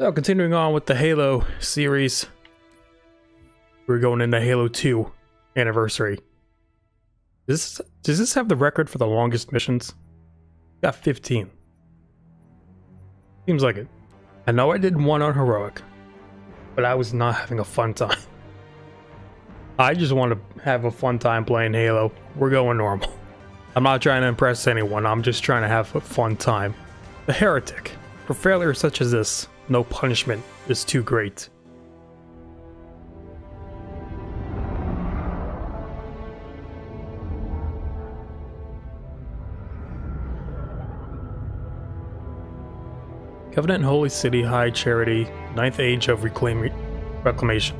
So continuing on with the Halo series, we're going into Halo 2 anniversary. Does this have the record for the longest missions? Got 15. Seems like it. I know I did one on Heroic, but I was not having a fun time. I just want to have a fun time playing Halo. We're going normal. I'm not trying to impress anyone. I'm just trying to have a fun time. The Heretic. For failure such as this, no punishment is too great. Covenant Holy City High Charity, 9th Age of Reclamation.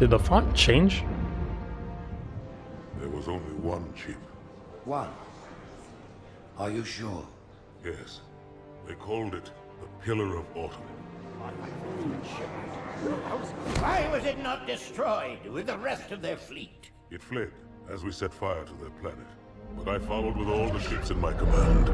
Did the font change? There was only one chief. One? Are you sure? Yes. They called it the Pillar of Autumn. Why was it not destroyed with the rest of their fleet? It fled as we set fire to their planet. But I followed with all the ships in my command.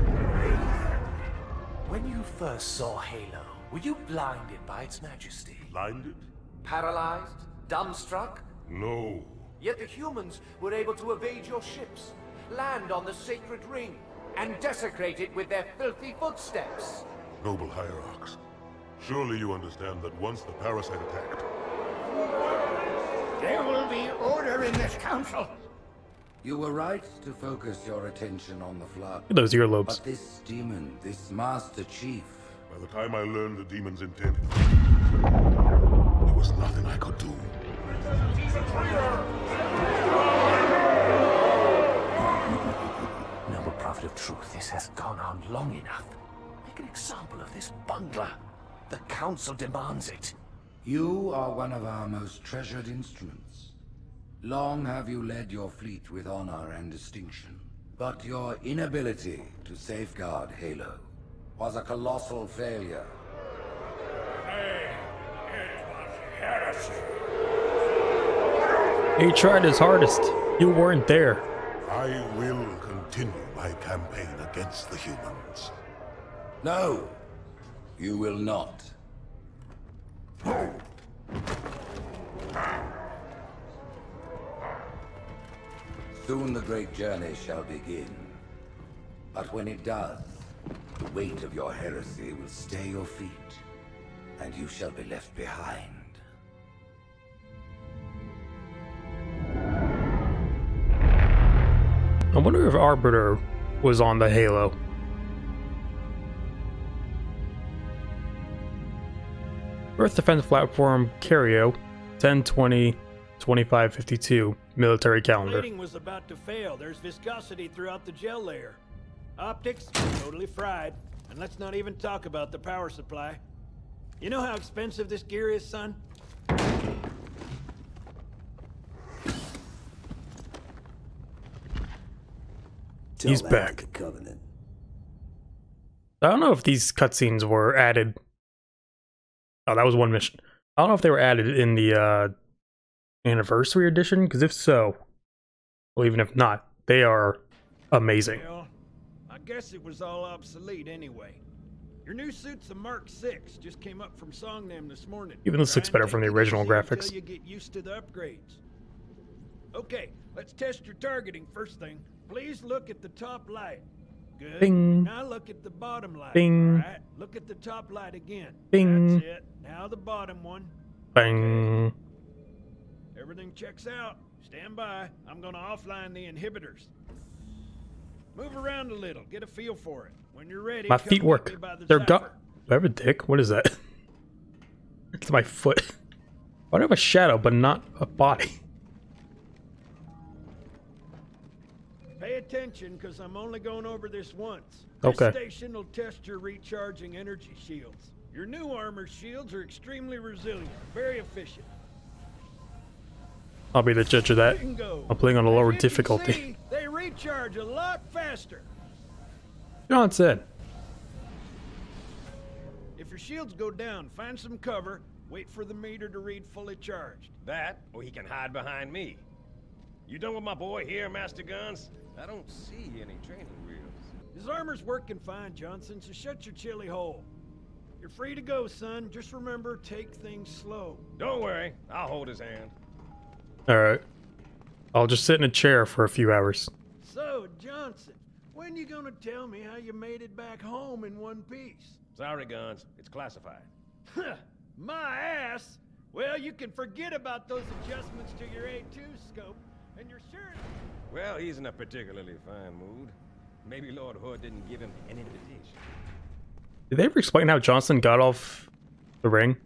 When you first saw Halo, were you blinded by its majesty? Blinded? Paralyzed? Dumbstruck? No. Yet the humans were able to evade your ships, land on the sacred ring, and desecrate it with their filthy footsteps. Noble Hierarchs, surely you understand that once the parasite attacked... There will be order in this council! You were right to focus your attention on the flood. Those earlobes. But this demon, this Master Chief... By the time I learned the demon's intent, there was nothing I could do. Noble Prophet of Truth, this has gone on long enough. Make an example of this bungler. The Council demands it. You are one of our most treasured instruments. Long have you led your fleet with honor and distinction. But your inability to safeguard Halo was a colossal failure. Hey, it was heresy. He tried his hardest. You weren't there. I will continue my campaign against the humans. No, you will not. Soon the great journey shall begin. But when it does, the weight of your heresy will stay your feet, and you shall be left behind. I wonder if Arbiter was on the Halo. Earth Defense Platform Cario, 10/20/2552 military calendar. Plating was about to fail. There's viscosity throughout the gel layer. Optics totally fried, and let's not even talk about the power supply. You know how expensive this gear is, son? He's back. I don't know if these cutscenes were added. Oh, that was one mission. I don't know if they were added in the anniversary edition, because if so, well, even if not, they are amazing. Well, I guess it was all obsolete anyway. Your new suit's a Mark 6. Just came up from Songnam this morning. Even this looks better from the original graphics. You get used to the upgrades. Okay, let's test your targeting first thing. Please look at the top light. Good. Bing. Now look at the bottom light. Bing. All right. Look at the top light again. Bing. That's it. Now the bottom one. Bing. Okay. Everything checks out. Stand by. I'm going to offline the inhibitors. Move around a little. Get a feel for it. When you're ready. My feet work. They're gone. Do I have a dick? What is that? It's my foot. Why do I have a shadow but not a body? Pay attention, because I'm only going over this once. Okay. This station will test your recharging energy shields. Your new armor shields are extremely resilient, very efficient. I'll be the judge of that. I'm playing on a lower difficulty. See, they recharge a lot faster. Johnson. If your shields go down, find some cover. Wait for the meter to read fully charged. That, or he can hide behind me. You done with my boy here, Master Guns? I don't see any training wheels. His armor's working fine, Johnson, so shut your chilly hole. You're free to go, son. Just remember, take things slow. Don't worry. I'll hold his hand. Alright. I'll just sit in a chair for a few hours. So, Johnson, when you gonna tell me how you made it back home in one piece? Sorry, Guns. It's classified. My ass! Well, you can forget about those adjustments to your A2 scope, and you're sure... Well, he's in a particularly fine mood. Maybe Lord Hood didn't give him an invitation. Did they ever explain how Johnson got off the ring?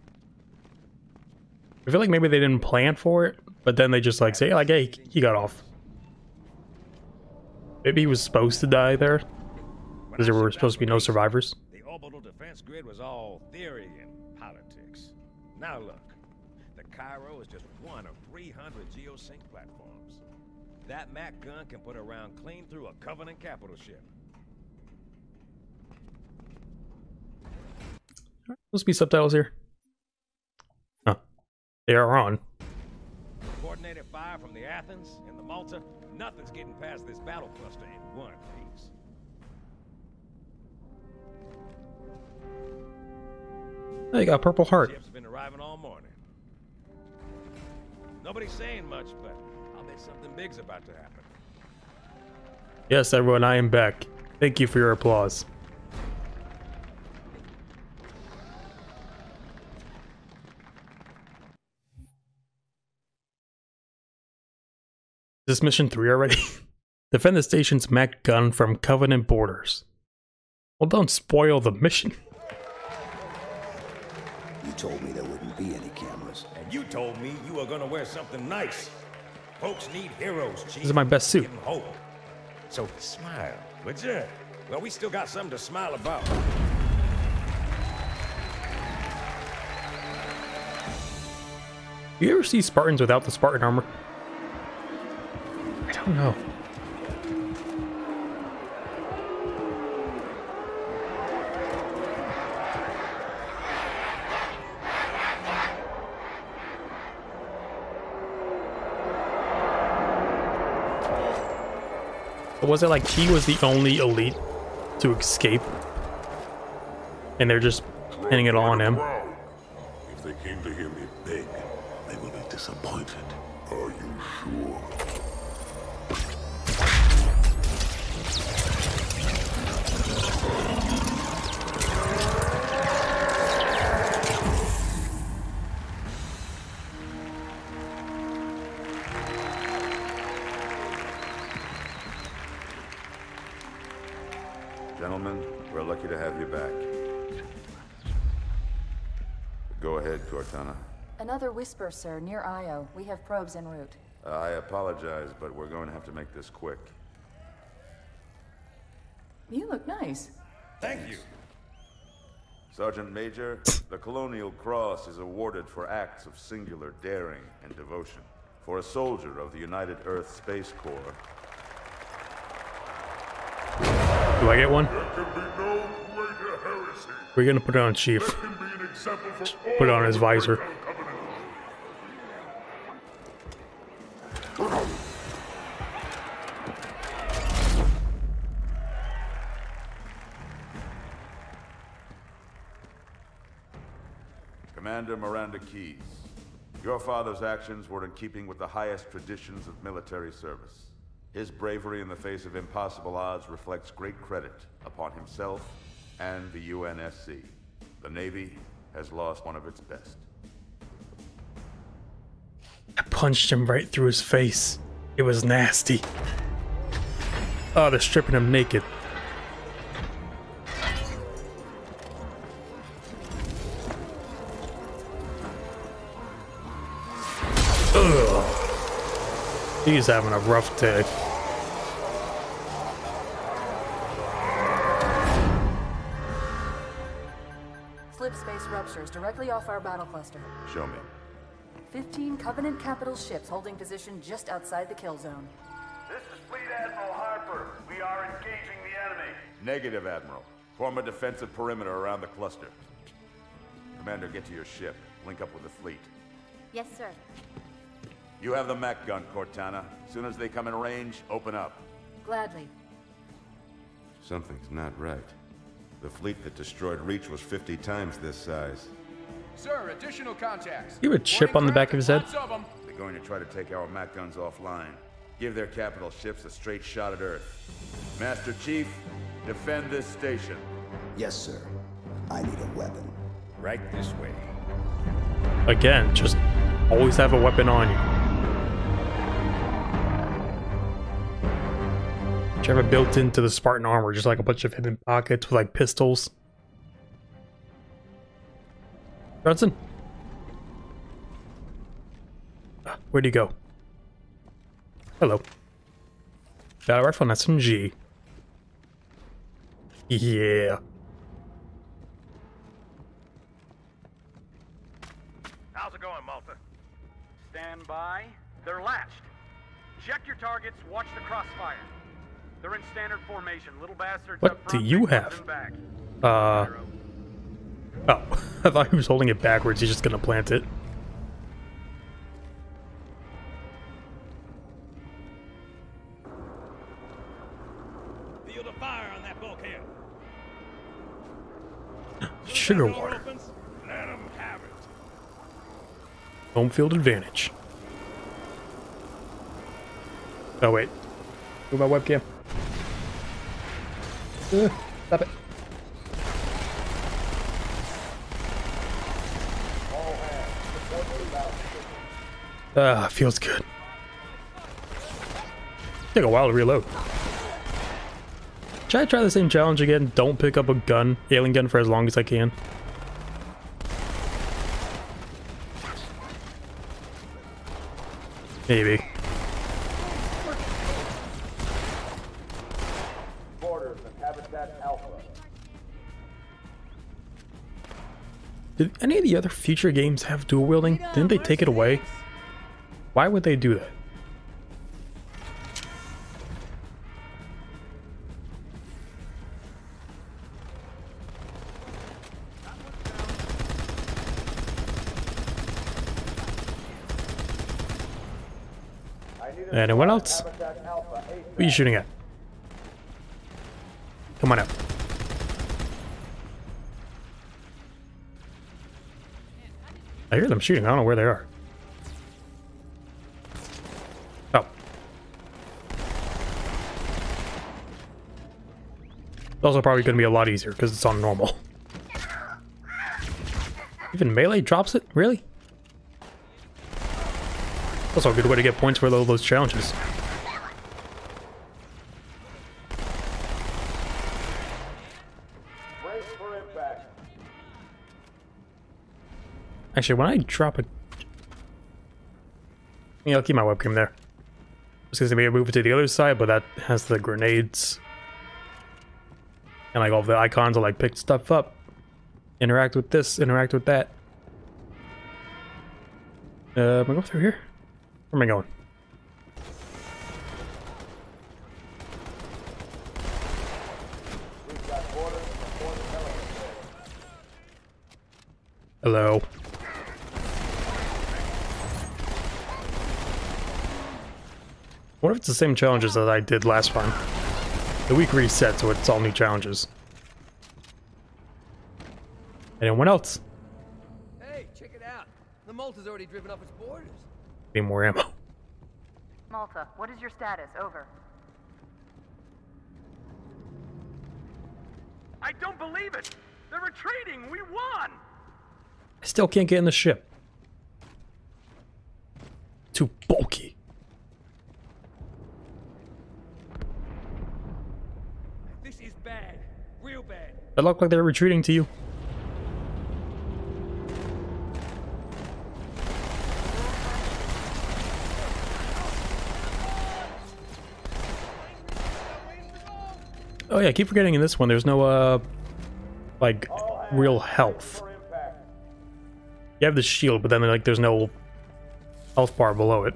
I feel like maybe they didn't plan for it, but then they just like say, like, hey, he got off. Maybe he was supposed to die there, because there were supposed to be no survivors. The orbital defense grid was all theory and politics. Now look, the Cairo is just one of 300 geosync platforms. That MAC gun can put a round clean through a Covenant capital ship. Supposed to be subtitles here. Huh. They are on. Coordinated fire from the Athens and the Malta. Nothing's getting past this battle cluster in one piece. They got Purple Heart. Ships have been arriving all morning. Nobody's saying much, but I'll bet something big's about to happen. Yes, everyone, I am back. Thank you for your applause. Is this mission 3 already? Defend the station's MAC gun from Covenant boarders. Well, don't spoil the mission. You told me there wouldn't be any cameras. And you told me you were gonna wear something nice. Folks need heroes, Chief. This is my best suit. So smile, would you? Well, we still got something to smile about. You ever see Spartans without the Spartan armor? I don't know. But was it like he was the only elite to escape? And they're just pinning it all on him. If they came to hear me beg, they will be disappointed. Are you sure? Gentlemen, we're lucky to have you back. Go ahead, Cortana. Another whisper, sir, near Io. We have probes en route. I apologize, but we're going to have to make this quick. You look nice. Thank you. Sergeant Major, the Colonial Cross is awarded for acts of singular daring and devotion. For a soldier of the United Earth Space Corps... Do I get one? There can be no greater heresy. We're gonna put it on Chief. Put it on his visor. Commander Miranda Keys, your father's actions were in keeping with the highest traditions of military service. His bravery in the face of impossible odds reflects great credit upon himself and the UNSC. The Navy has lost one of its best. I punched him right through his face. It was nasty. Oh, they're stripping him naked. Ugh. He's having a rough day. Directly off our battle cluster. Show me. 15 Covenant capital ships holding position just outside the kill zone. This is Fleet Admiral Harper. We are engaging the enemy. Negative, Admiral. Form a defensive perimeter around the cluster. Commander, get to your ship. Link up with the fleet. Yes, sir. You have the MAC gun, Cortana. As soon as they come in range, open up. Gladly. Something's not right. The fleet that destroyed Reach was 50 times this size. Sir, additional contacts. You have a chip on the back of his head. They're going to try to take our MAC guns offline. Give their capital ships a straight shot at Earth. Master Chief, defend this station. Yes, sir. I need a weapon. Right this way. Again, just always have a weapon on you. Which I have it built into the Spartan armor, just like a bunch of hidden pockets with like pistols. Johnson? Where'd he go? Hello. Battle rifle and SMG. Yeah. How's it going, Malta? Stand by. They're latched. Check your targets, watch the crossfire. They're in standard formation. Little bastards. What do you have? Oh, I thought he was holding it backwards. He's just gonna plant it. Field of fire on that bulkhead. Sugar water. Let them have it. Home field advantage. Oh wait, move my webcam. Stop it. Ah, feels good. Take a while to reload. Should I try the same challenge again? Don't pick up a gun, alien gun, for as long as I can. Maybe. Did any of the other future games have dual wielding? Didn't they take it away? Why would they do that? Anyone else? What are you shooting at? Come on out. I hear them shooting. I don't know where they are. Also probably going to be a lot easier because it's on normal. Even melee drops it? Really? Also a good way to get points for all those challenges. Actually, when I drop a... Yeah, I'll keep my webcam there. I was going to maybe move it to the other side, but that has the grenades. And like all the icons to like pick stuff up, interact with this, interact with that. Am I going through here? Where am I going? Hello. What if it's the same challenges that I did last time? The week resets, so it's all new challenges. Anyone else? Hey, check it out. The Malta's already driven up its borders. Need more ammo. Malta, what is your status? Over. I don't believe it! They're retreating! We won! I still can't get in the ship. Too bulky. Bad. Real bad. They look like they're retreating to you. Oh yeah, I keep forgetting in this one there's no like real health. You have the shield, but then like there's no health bar below it.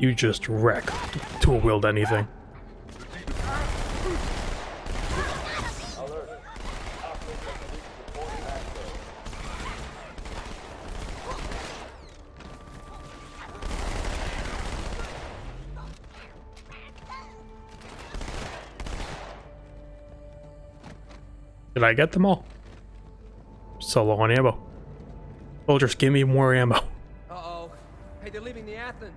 You just wreck to wield anything. Did I get them all? So low on ammo. Soldiers, give me more ammo. Uh-oh. Hey, they're leaving the Athens.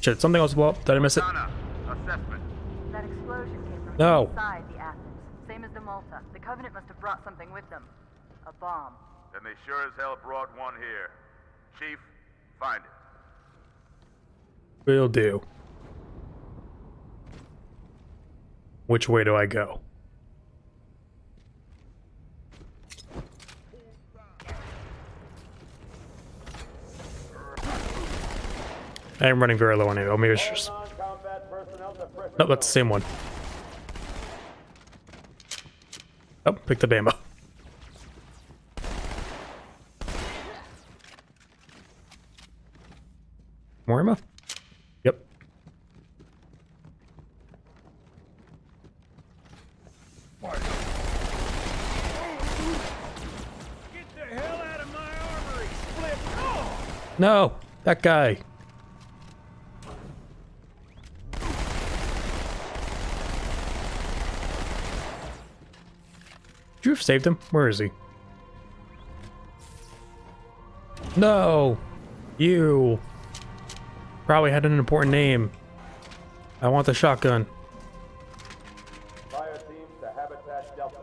Shit, something else blew up. Did I miss it? That explosion came from inside the Athens. Same as the Malta. The Covenant must have brought something with them. A bomb. Then they sure as hell brought one here. Chief, find it. Will do. Which way do I go? I am running very low on ammo. Maybe it's just... Nope, that's the same one. Oh, picked up ammo. More ammo? Yep. Get the hell out of my armory, split! Oh! No, that guy. Did you have saved him? Where is he? No, you. Probably had an important name. I want the shotgun. Fire team to Habitat Delta.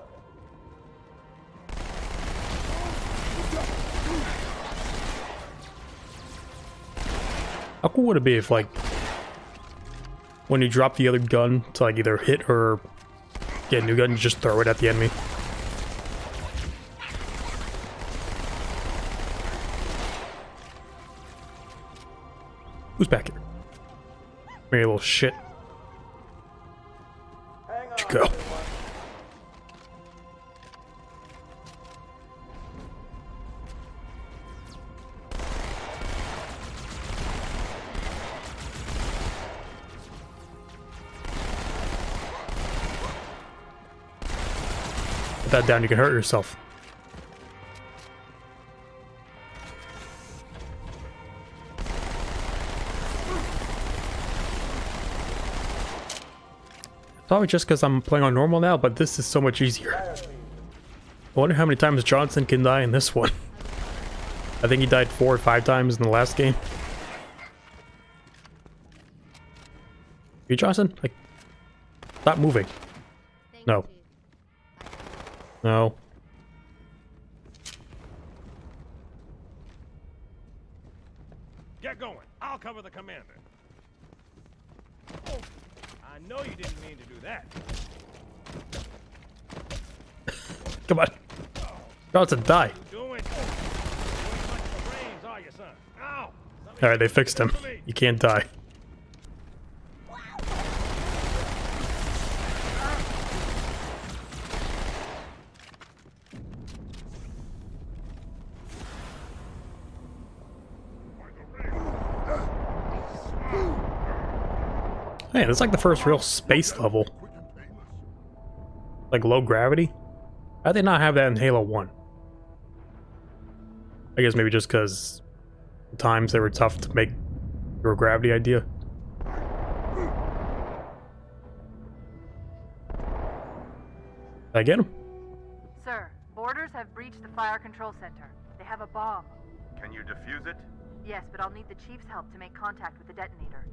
How cool would it be if, like, when you drop the other gun to, like, either hit or get a new gun, you just throw it at the enemy? Who's back here? Maybe a little shit. Where'd you go? Put that down, you can hurt yourself. Probably just because I'm playing on normal now, but this is so much easier. I wonder how many times Johnson can die in this one. I think he died 4 or 5 times in the last game. You Johnson? Like, stop moving. No. No. Get going. I'll cover the commander. I know you didn't mean to do that. Come on. Johnson, die. Alright, they fixed him. You can't die. Man, it's like the first real space level. Like low gravity? How'd they not have that in Halo 1? I guess maybe just because the times they were tough to make your gravity idea. Did I get him? Sir, boarders have breached the fire control center. They have a bomb. Can you defuse it? Yes, but I'll need the Chief's help to make contact with the detonator.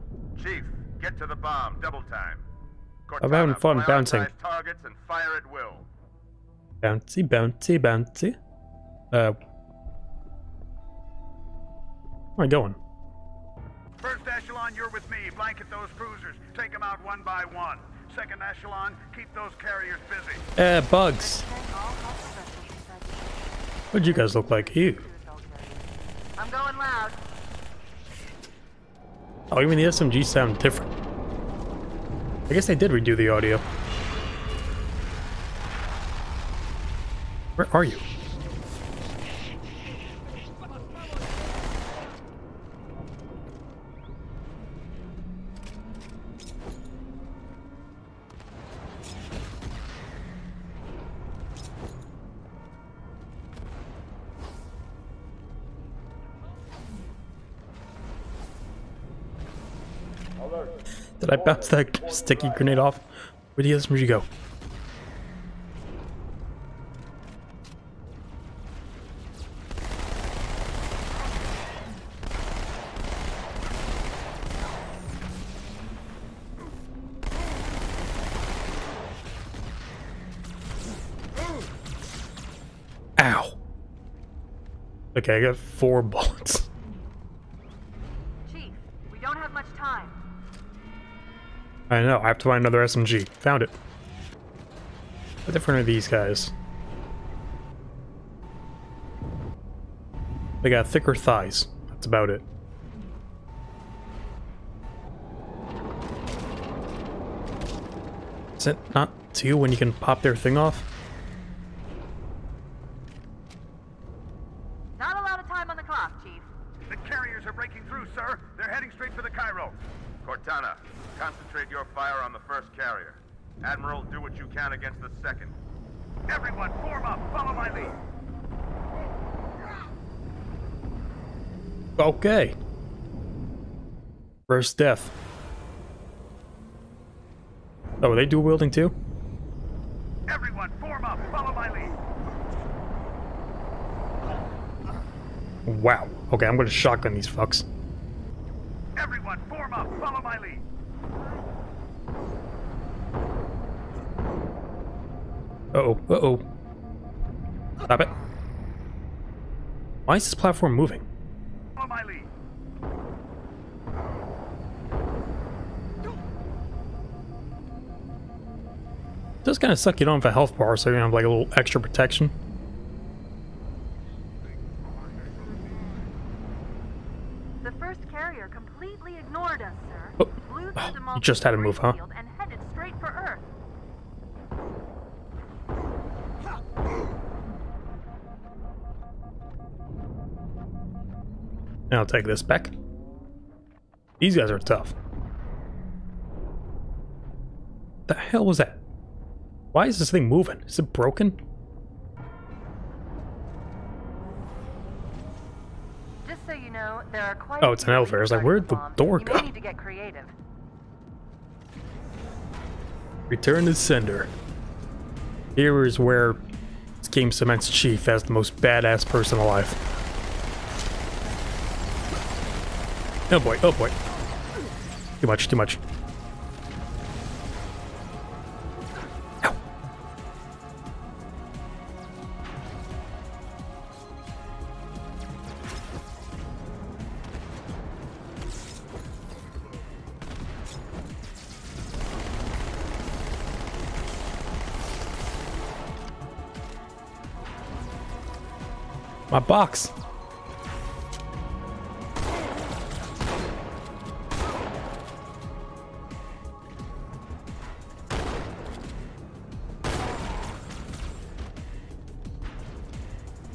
Chief, get to the bomb, double time. Cortana, I'm having fun bouncing. Targets and fire at will. Bouncy, bouncy, bouncy. Where am I going? First echelon, you're with me. Blanket those cruisers. Take them out one by one. Second echelon, keep those carriers busy. Bugs. What'd you guys look like? Ew. I'm going loud. Oh, even the SMGs sound different. I guess they did redo the audio. Where are you? Did I bounce that sticky grenade off? Where did the SMG go? Ow. Okay, I got 4 bullets. I know, I have to find another SMG. Found it. What different are these guys? They got thicker thighs. That's about it. Is it not 2 when you can pop their thing off? Not a lot of time on the clock, Chief. The carriers are breaking through, sir. They're heading straight for the Cairo. Cortana, concentrate your fire on the first carrier. Admiral, do what you can against the second. Everyone, form up! Follow my lead! Okay. First death. Oh, are they dual wielding too? Everyone, form up! Follow my lead! Wow. Okay, I'm gonna shotgun these fucks. Everyone, form up! Follow my lead! Uh-oh, uh-oh. Stop it. Why is this platform moving? Follow my lead. It does kind of suck you don't have a health bar, so you have like a little extra protection. The first carrier completely ignored us, sir. Oh. Blew through the you just had to move, huh? And headed straight for Earth. I'll take this back. These guys are tough. The hell was that? Why is this thing moving? Is it broken? Just so you know, there are quite oh, it's an elevator. I was like, where'd the door go? Need to get creative. Return to sender. Here is where this game cements Chief as the most badass person alive. Oh boy, oh boy. Too much, too much. Ow. My box.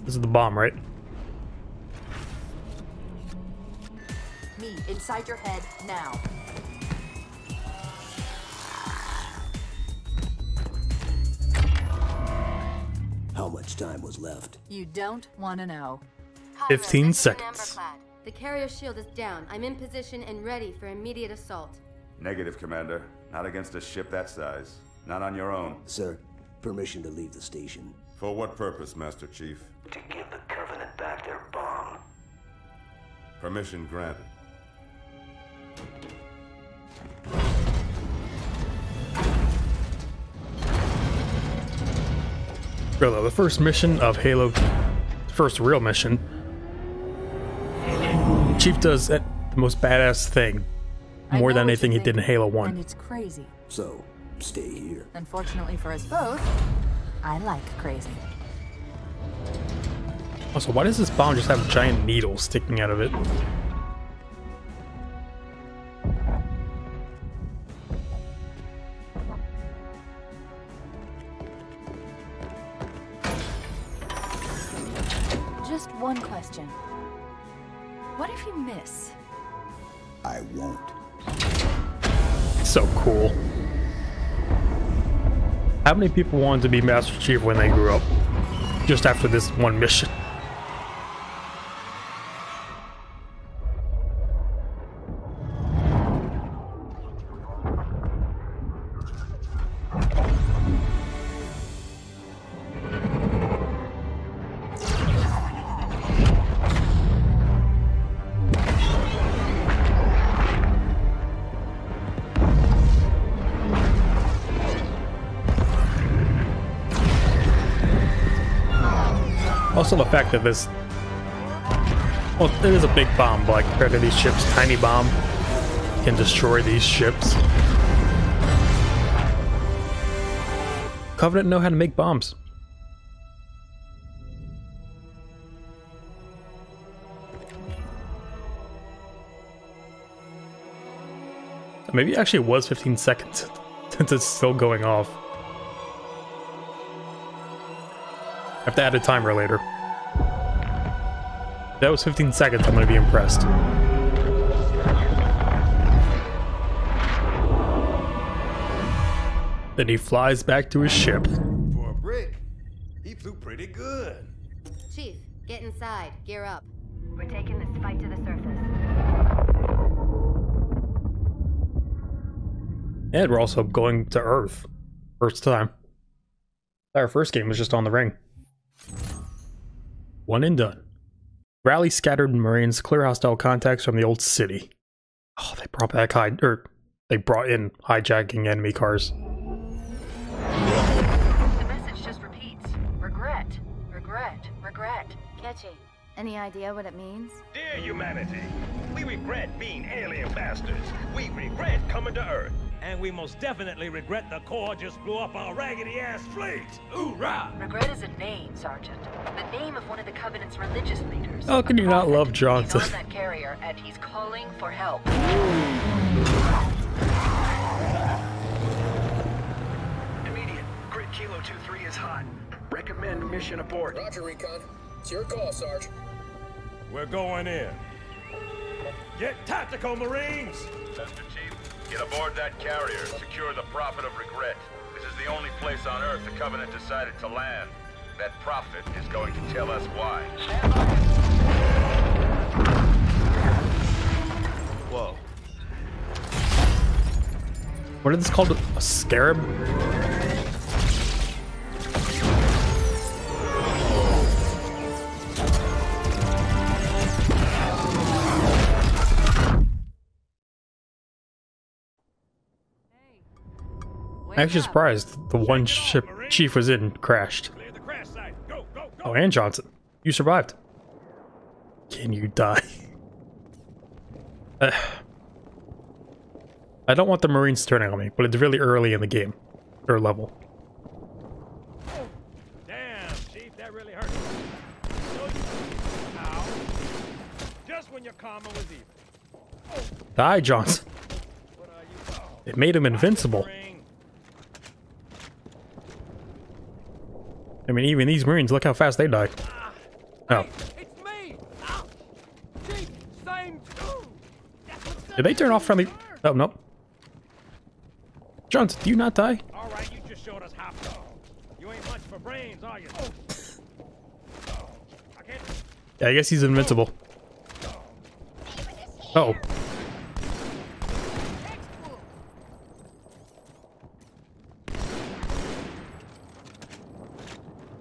This is the bomb, right? Me inside your head now. How much time was left? You don't want to know. 15 seconds. The carrier shield is down. I'm in position and ready for immediate assault. Negative, Commander. Not against a ship that size. Not on your own. Sir, permission to leave the station. For what purpose, Master Chief? To give the Covenant back their bomb. Permission granted. Bro, the first mission of Halo, first real mission. Chief does the most badass thing, more than anything he did in Halo 1. And it's crazy. So, stay here. Unfortunately for us both. I like crazy. Also, why does this bomb just have giant needles sticking out of it? Just one question. What if you miss? I won't. So cool. How many people wanted to be Master Chief when they grew up? Just after this one mission. Also the fact that this, well, it is a big bomb, but like compared to these ships, tiny bomb can destroy these ships. Covenant know how to make bombs. Maybe it actually was 15 seconds since it's still going off. I have to add a timer later. That was 15 seconds, I'm gonna be impressed. Then he flies back to his ship. For a brick, he flew pretty good. Chief, get inside, gear up. We're taking this fight to the surface. And we're also going to Earth. First time. Our first game was just on the ring. One and done. Rally scattered Marines, clear hostile contacts from the old city. Oh, they brought back they brought in hijacking enemy cars. The message just repeats. Regret, regret, regret. Catchy. Any idea what it means? Dear humanity, we regret being alien bastards. We regret coming to Earth. And we most definitely regret the Corps just blew up our raggedy-ass fleet! Hoorah! Regret is a name, Sergeant. The name of one of the Covenant's religious leaders. How can you not love Johnson? He's on that carrier, and he's calling for help. Immediate. Grid Kilo 2-3 is hot. Recommend mission abort. Roger, Recon. It's your call, Sarge. We're going in. Get tactical, Marines! Master Chief. Get aboard that carrier, secure the Prophet of Regret. This is the only place on Earth the Covenant decided to land. That Prophet is going to tell us why. Whoa. What is this called? A Scarab? I'm actually surprised the one ship Chief was in crashed. Oh, and Johnson. You survived. Can you die? I don't want the Marines turning on me, but it's really early in the game. Or level. Damn, Chief, that really hurt. Just when your karma was even. Die, Johnson. It made him invincible. I mean, even these Marines, look how fast they die. Oh. It's me. Chief, same too. Did they turn off friendly? Oh, no. Johnson, do you not die? All right, you just showed us hot dog. You ain't much for brains, are you? Yeah, I guess he's invincible. Uh-oh.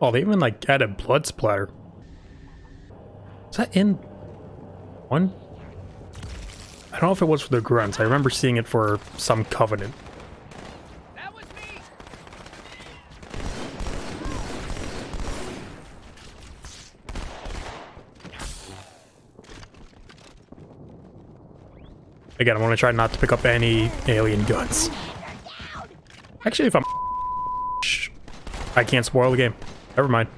Oh, they even like added blood splatter. Is that in one? I don't know if it was for the grunts. I remember seeing it for some Covenant. That was me. Again, I want to try not to pick up any alien guns. Actually, if I'm, I can't spoil the game. Never mind.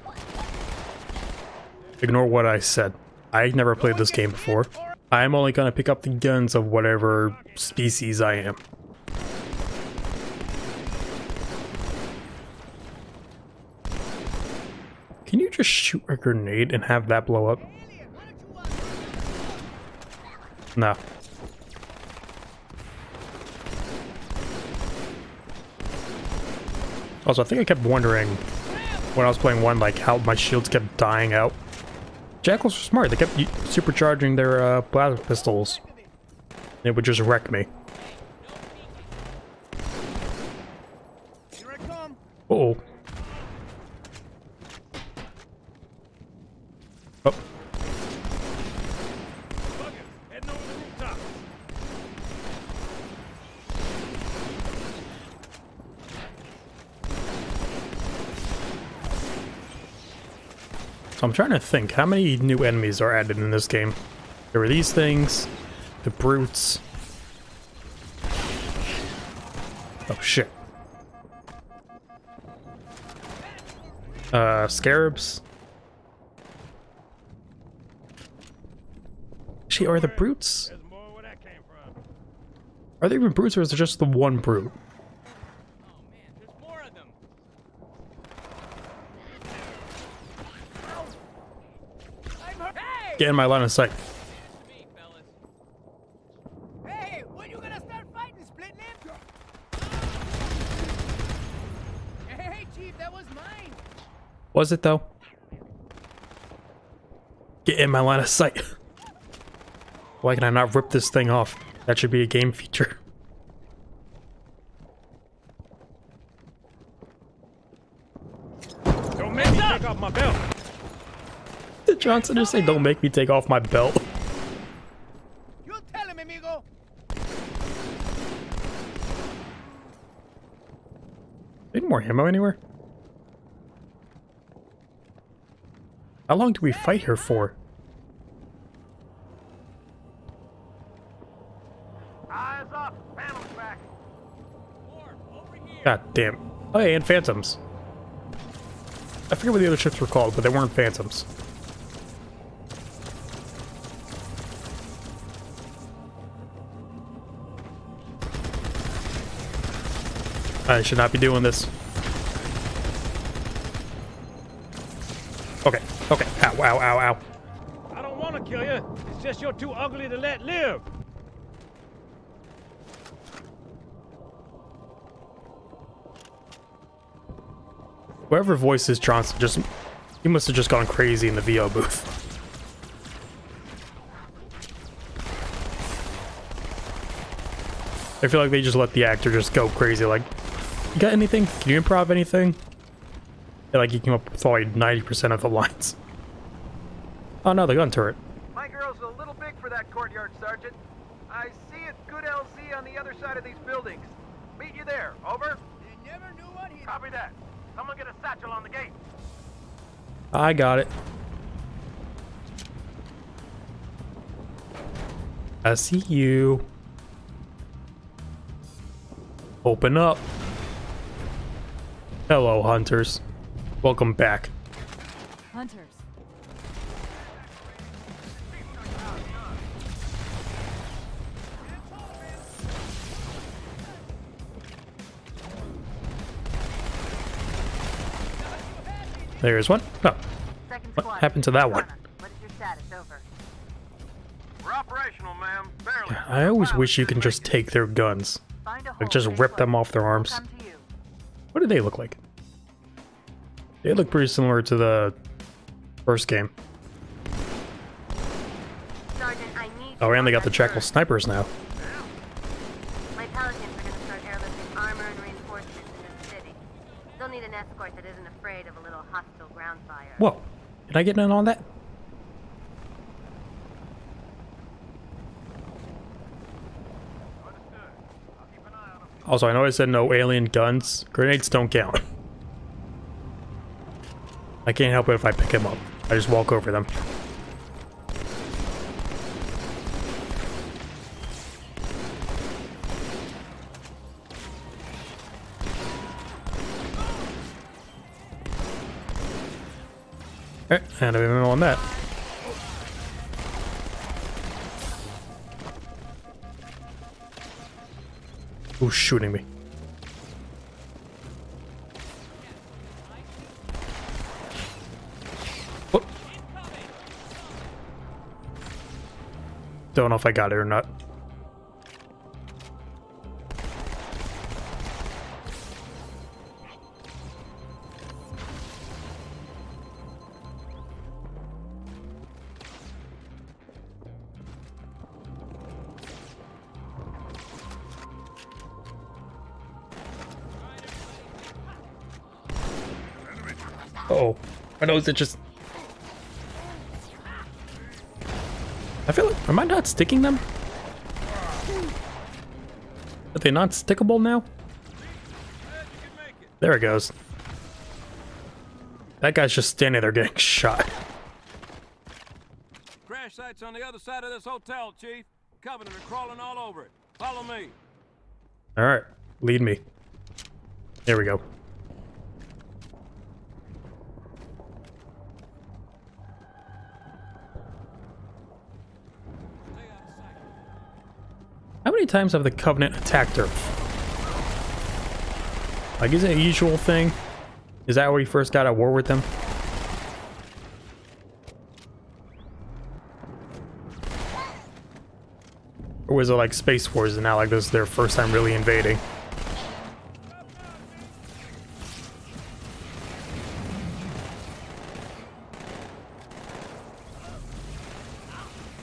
Ignore what I said. I never played this game before. I'm only gonna pick up the guns of whatever species I am. Can you just shoot a grenade and have that blow up? No. Also, I think I kept wondering when I was playing one, like, how my shields kept dying out. Jackals were smart. They kept supercharging their plasma pistols. It would just wreck me. Uh-oh. Oh. So I'm trying to think, how many new enemies are added in this game? There were these things, the brutes. Oh shit. Scarabs. Actually, are the brutes? Are they even brutes, or is it just the one brute? Get in my line of sight. Hey, when you gonna start fighting, split limb? Hey, Chief, that was mine. Was it though? Get in my line of sight. Why can I not rip this thing off? That should be a game feature. Don't make me take off my belt. Did Johnson just say, "Don't make me take off my belt"? You tell him, amigo. Need more ammo anywhere? How long do we fight here for? Eyes up, panels back. God damn. Oh yeah, and Phantoms. I forget what the other ships were called, but they weren't Phantoms. I should not be doing this. Okay, okay. Ow, ow, ow, ow. I don't want to kill you. It's just you're too ugly to let live. Whoever voices Johnson, just, he must have just gone crazy in the VO booth. I feel like they just let the actor just go crazy, like, you got anything? Can you improv anything? And, like, he came up with like 90% of the lines. Oh no, the gun turret. My girl's a little big for that courtyard, Sergeant. I see a good LZ on the other side of these buildings. Meet you there, over. You never knew what he... Copy that. Someone get a satchel on the gate. I got it. I see you. Open up. Hello, hunters. Welcome back. Hunters. There's one. Oh. What happened to that one? What is your status? Over. We're operational, ma'am. Barely. I always wish you can just take their guns. Like, just rip them off their arms. What do they look like? They look pretty similar to the first game. Sergeant, I need... Oh, and they got the Jackal snipers now. My Pelicans are going to start airlifting armor and reinforcements into the city. They'll need an escort that isn't afraid of a little hostile ground fire. Whoa, did I get in on that? Also, I know I said no alien guns. Grenades don't count. I can't help it if I pick him up. I just walk over them. Alright, and I didn't know on that. Who's shooting me? Don't know if I got it or not. Uh-oh. My nose itches. I feel like, am I not sticking them? Are they not stickable now? There it goes. That guy's just standing there getting shot. Crash site's on the other side of this hotel, Chief. Covenant are crawling all over it. Follow me. All right, lead me. There we go. How many times have the Covenant attacked her? Like, is it a usual thing? Is that where you first got at war with them? Or was it like Space Wars and now like this is their first time really invading?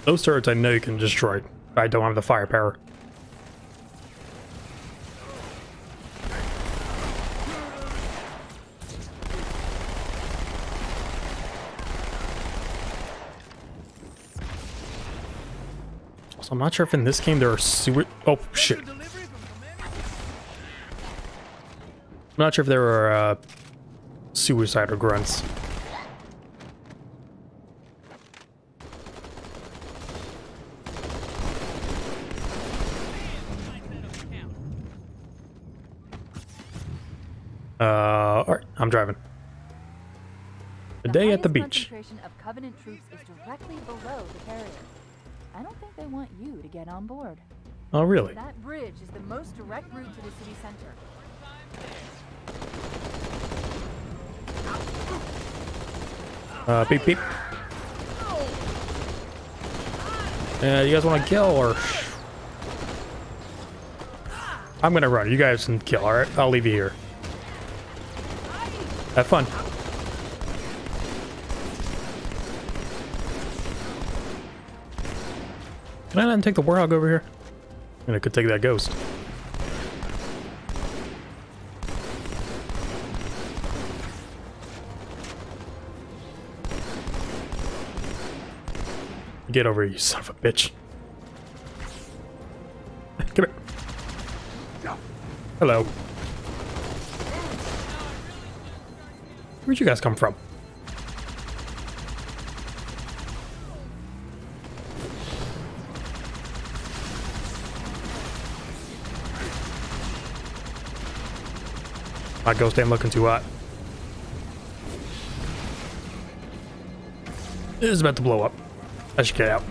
Those turrets I know you can destroy. I don't have the firepower. So I'm not sure if in this game there are sewer... Oh, shit. I'm not sure if there are suicidal grunts. Alright, I'm driving. A day at the beach. Concentration of Covenant troops is directly below the carrier. I don't think they want you to get on board. Oh, really? That bridge is the most direct route to the city center. Beep beep. You guys want to kill or? I'm gonna run. You guys can kill. All right, I'll leave you here. Have fun. Can I let him take the Warthog over here? And I could take that Ghost. Get over here, you son of a bitch. Come here. Hello. Where'd you guys come from? My Ghost ain't looking too hot. It is about to blow up. I should get out.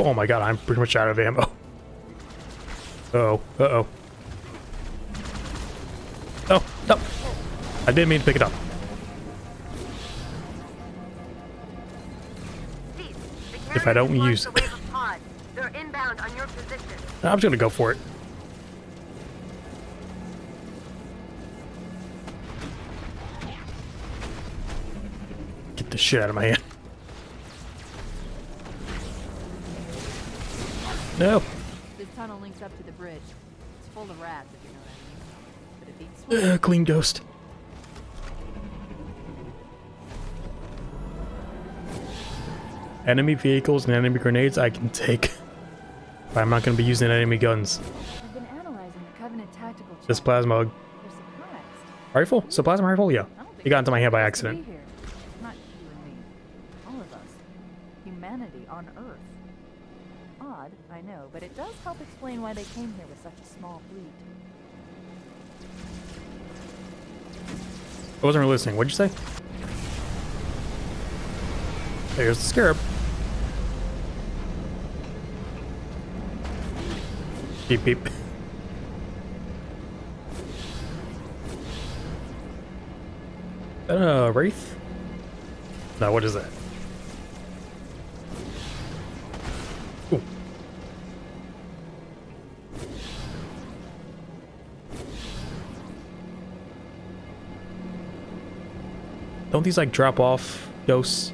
Oh my god, I'm pretty much out of ammo. Uh-oh, uh-oh. Oh, no! I didn't mean to pick it up. If I don't use it. I'm just gonna go for it. Get the shit out of my hand. No. This tunnel links up to the bridge. It's full of rats, if you know what I mean. But it beats clean Ghost. Enemy vehicles and enemy grenades I can take. But I'm not going to be using enemy guns. I've been analyzing the Covenant tactical. This plasma rifle? So plasma rifle? Yeah. It got into my hand by accident. Not you and me. All of us. Humanity on Earth. Odd, I know, but it does help explain why they came here with such a small fleet. I wasn't really listening. What'd you say? There's the Scarab. Beep beep. that a Wraith? No, what is that? Ooh. Don't these like drop off ghosts?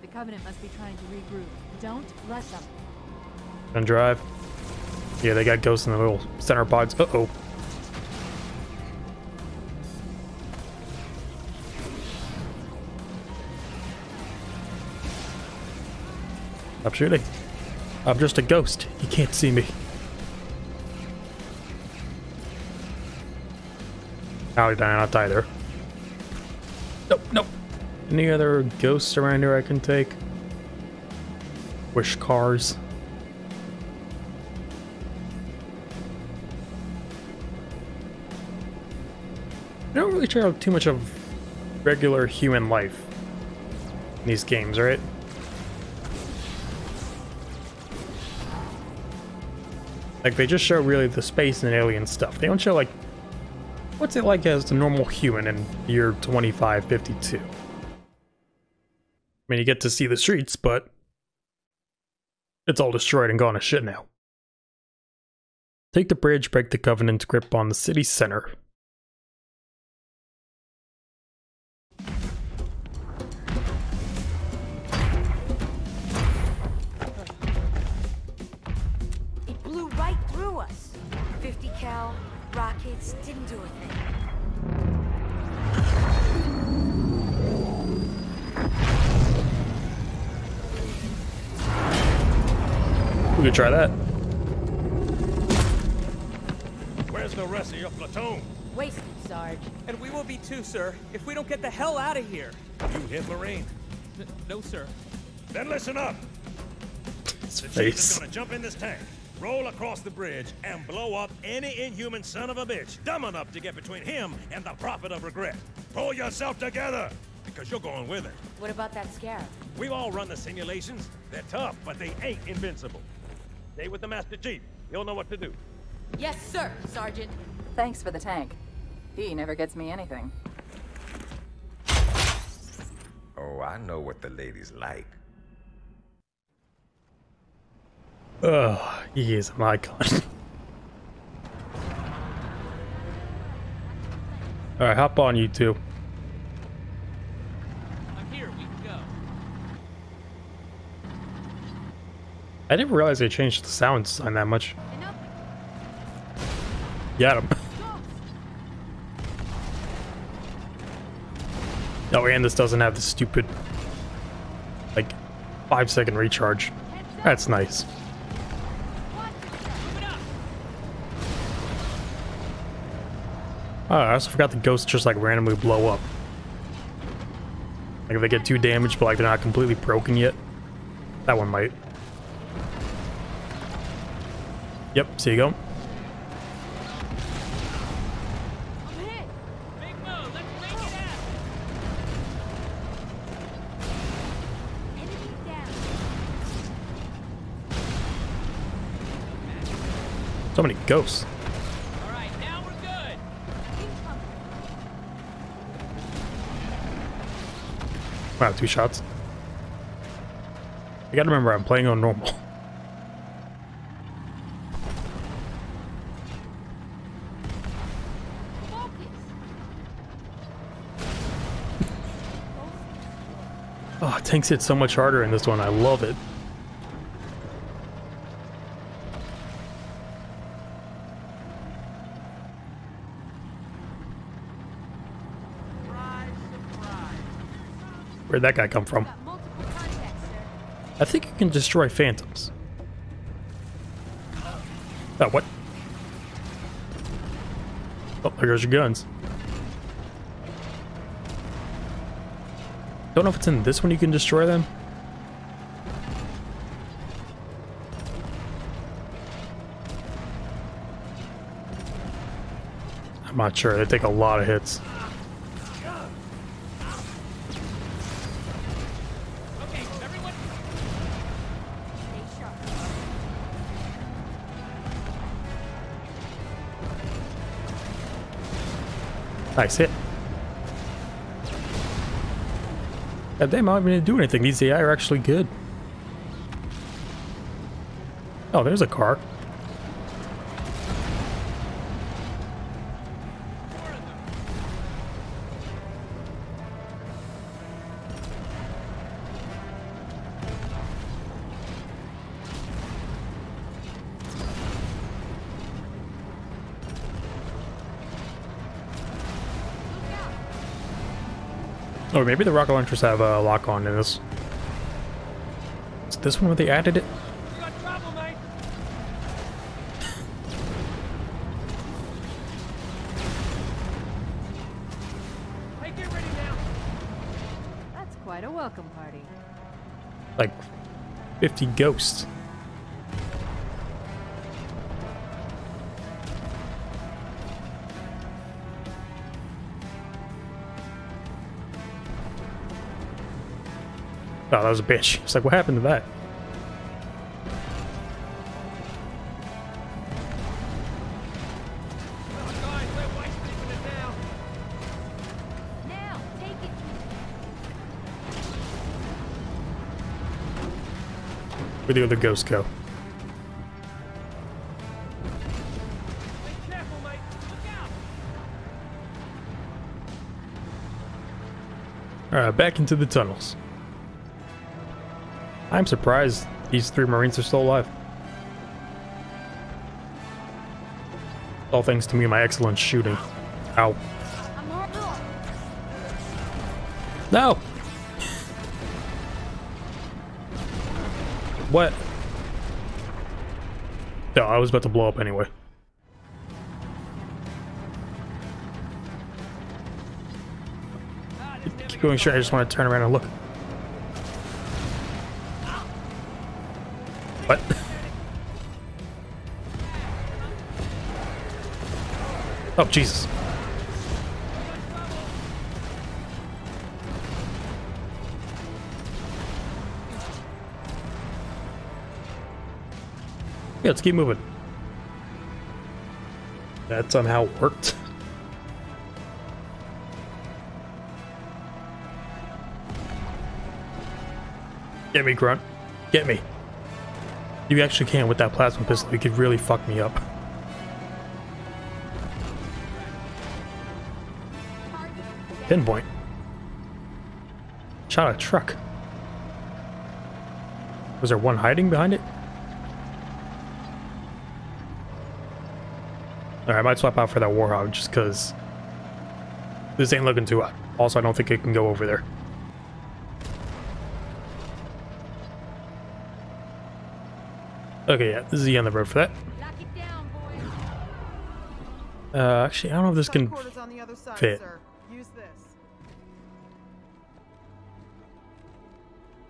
The Covenant must be trying to regroup. Don't rush them. And drive. Yeah, they got ghosts in the little center pods. Uh-oh. Stop shooting. I'm just a ghost. You can't see me. Now he's not either. Nope, nope. Any other ghosts around here I can take? Wish cars. I don't really care too much of regular human life in these games, right? Like, they just show really the space and alien stuff. They don't show, like, what's it like as a normal human in year 2552? I mean, you get to see the streets, but it's all destroyed and gone to shit now. Take the bridge, break the Covenant's grip on the city center. Rockets didn't do a thing. We could try that. Where's the rest of your platoon? Wasted, Sarge. And we will be too, sir, if we don't get the hell out of here. You hit Marine? No, sir. Then listen up. His the face. Chief's gonna jump in this tank. Roll across the bridge and blow up any inhuman son of a bitch dumb enough to get between him and the Prophet of Regret. Pull yourself together, because you're going with it. What about that Scarab? We've all run the simulations. They're tough, but they ain't invincible. Stay with the Master Chief. He'll know what to do. Yes, sir, Sergeant. Thanks for the tank. He never gets me anything. Oh, I know what the ladies like. Oh, he is an icon. Alright, hop on, you two. I'm here, we can go. I didn't realize they changed the sound sign that much. Got him. Oh, and this doesn't have the stupid, like, 5-second recharge. That's nice. Oh, I also forgot the ghosts just like randomly blow up. Like if they get too damaged, but like they're not completely broken yet. That one might. Yep, see you go. So many ghosts. Wow, 2 shots. I gotta remember I'm playing on normal. Oh, tanks hit so much harder in this one. I love it. Where'd that guy come from? I think you can destroy Phantoms. Oh, what? Oh, there goes your guns. Don't know if it's in this one you can destroy them. I'm not sure. They take a lot of hits. Nice hit. God damn, I don't even need to do anything. These AI are actually good. Oh, there's a car. Or maybe the rocket launchers have a lock on in this. Is this one where they added it? We got trouble, mate. Hey, get ready now. That's quite a welcome party. Like 50 ghosts. Oh, that was a bitch. It's like, what happened to that? Well, guys, we're wasting it now. Take it. Where'd the other ghost go? Alright, back into the tunnels. I'm surprised these three Marines are still alive. All thanks to me and my excellent shooting. Ow. No! What? No, I was about to blow up anyway. Keep going straight, I just want to turn around and look. What? Oh, Jesus. Yeah, let's keep moving. That somehow worked. Get me, Grunt. Get me. You actually can't with that plasma pistol. You could really fuck me up. Pinpoint. Shot a truck. Was there one hiding behind it? Alright, I might swap out for that Warthog just because this ain't looking too hot. Also, I don't think it can go over there. Okay, yeah, this is the end of the road for that. Lock it down, boys. Actually, I don't know if this can on the other side, fit. Sir. Use this.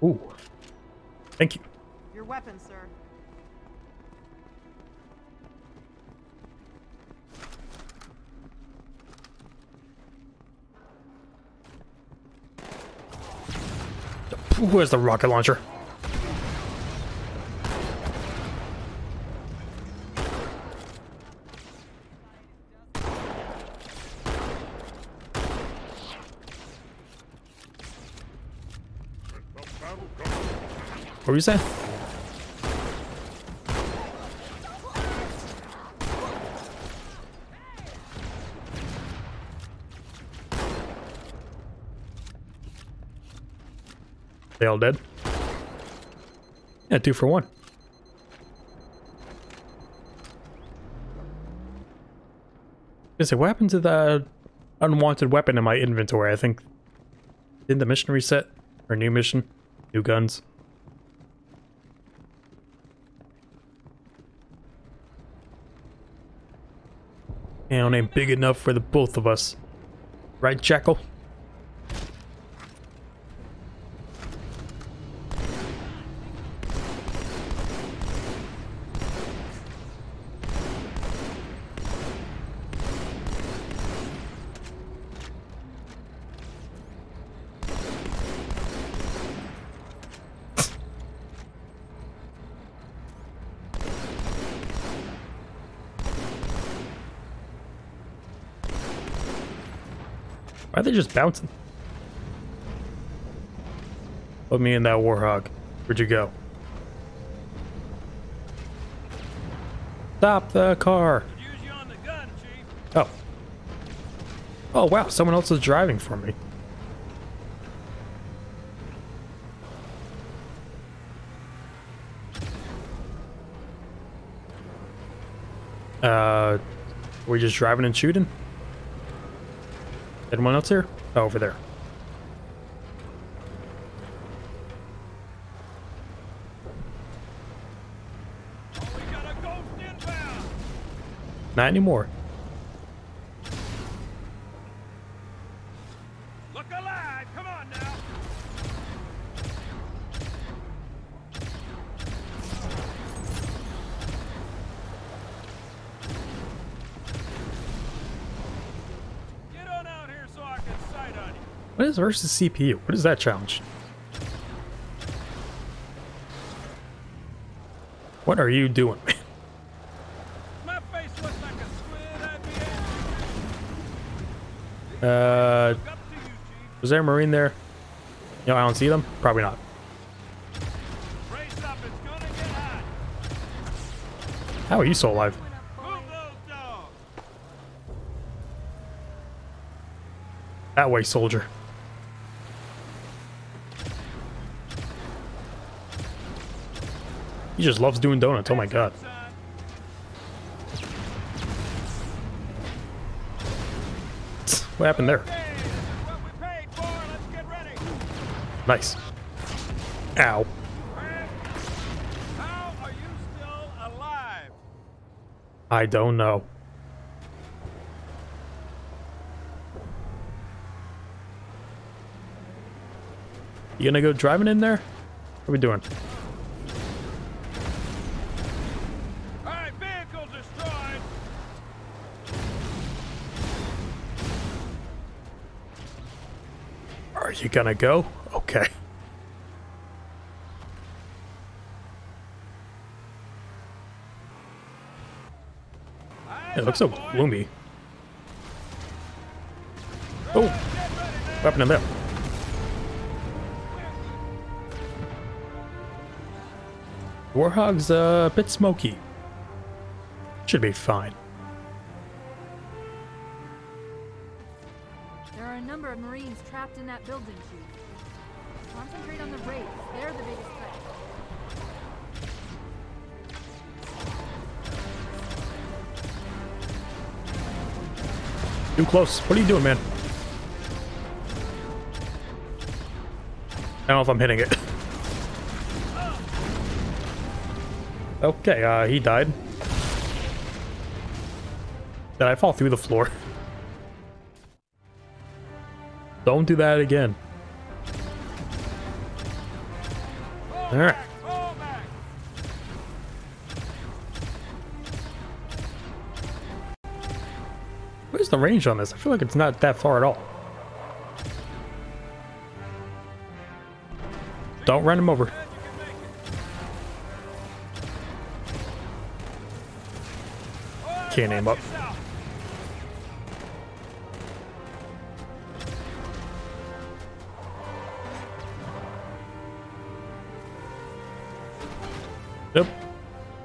Ooh. Thank you. Your weapon, sir. Where's the rocket launcher? What were you saying? They all dead? Yeah, 2 for 1. Is it what happened to the unwanted weapon in my inventory? I think didn't the mission reset? Or new mission? New guns. Town ain't big enough for the both of us. Right, Jackal? Why are they just bouncing? Put me in that Warthog. Where'd you go? Stop the car. Use you on the gun, Chief. Oh. Oh, wow. Someone else is driving for me. We're just driving and shooting? Anyone else here? Oh, over there. Oh, we got a ghost inbound. Not anymore. Look alive, come on now. What is versus CPU? What is that challenge? What are you doing, man? My face looks like a squid. Was there a Marine there? No, I don't see them. Probably not. Brace up, it's gonna get hot. How are you so alive? That way, soldier. He just loves doing donuts, oh my god. What happened there? Nice. Ow. How are you still alive? I don't know. You gonna go driving in there? What are we doing? Are you gonna go? Okay. It looks so gloomy. Oh, what happened in there? Warthog's a bit smoky. Should be fine. There are a number of Marines trapped in that building, Chief. Concentrate on the Wraiths. They're the biggest threat. Too close. What are you doing, man? I don't know if I'm hitting it. Okay, he died. Did I fall through the floor? Don't do that again. Alright. Where's the range on this? I feel like it's not that far at all. Don't run him over. Can't aim up. Yep.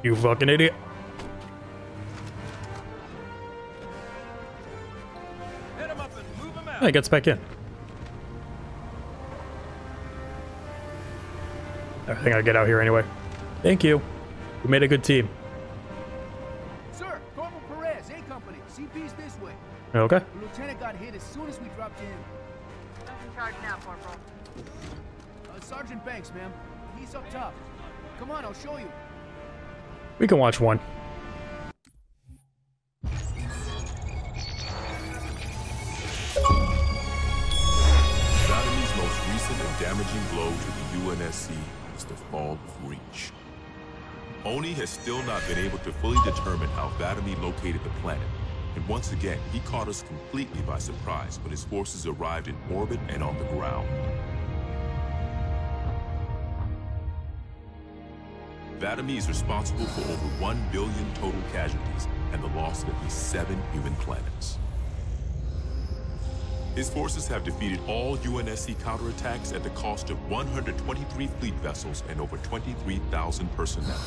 You fucking idiot. Hit him up and move him out. He gets back in. I think I'll get out here anyway. Thank you. We made a good team. Okay. The lieutenant got hit as soon as we dropped in. Who's in charge now, Corporal? Sergeant Banks, ma'am. He's up top. Come on, I'll show you. We can watch one. Vadamee's most recent and damaging blow to the UNSC is the fall of Reach. ONI has still not been able to fully determine how Vadamee located the planet. And once again, he caught us completely by surprise when his forces arrived in orbit and on the ground. Vadamee is responsible for over 1 billion total casualties and the loss of at least 7 human planets. His forces have defeated all UNSC counterattacks at the cost of 123 fleet vessels and over 23,000 personnel.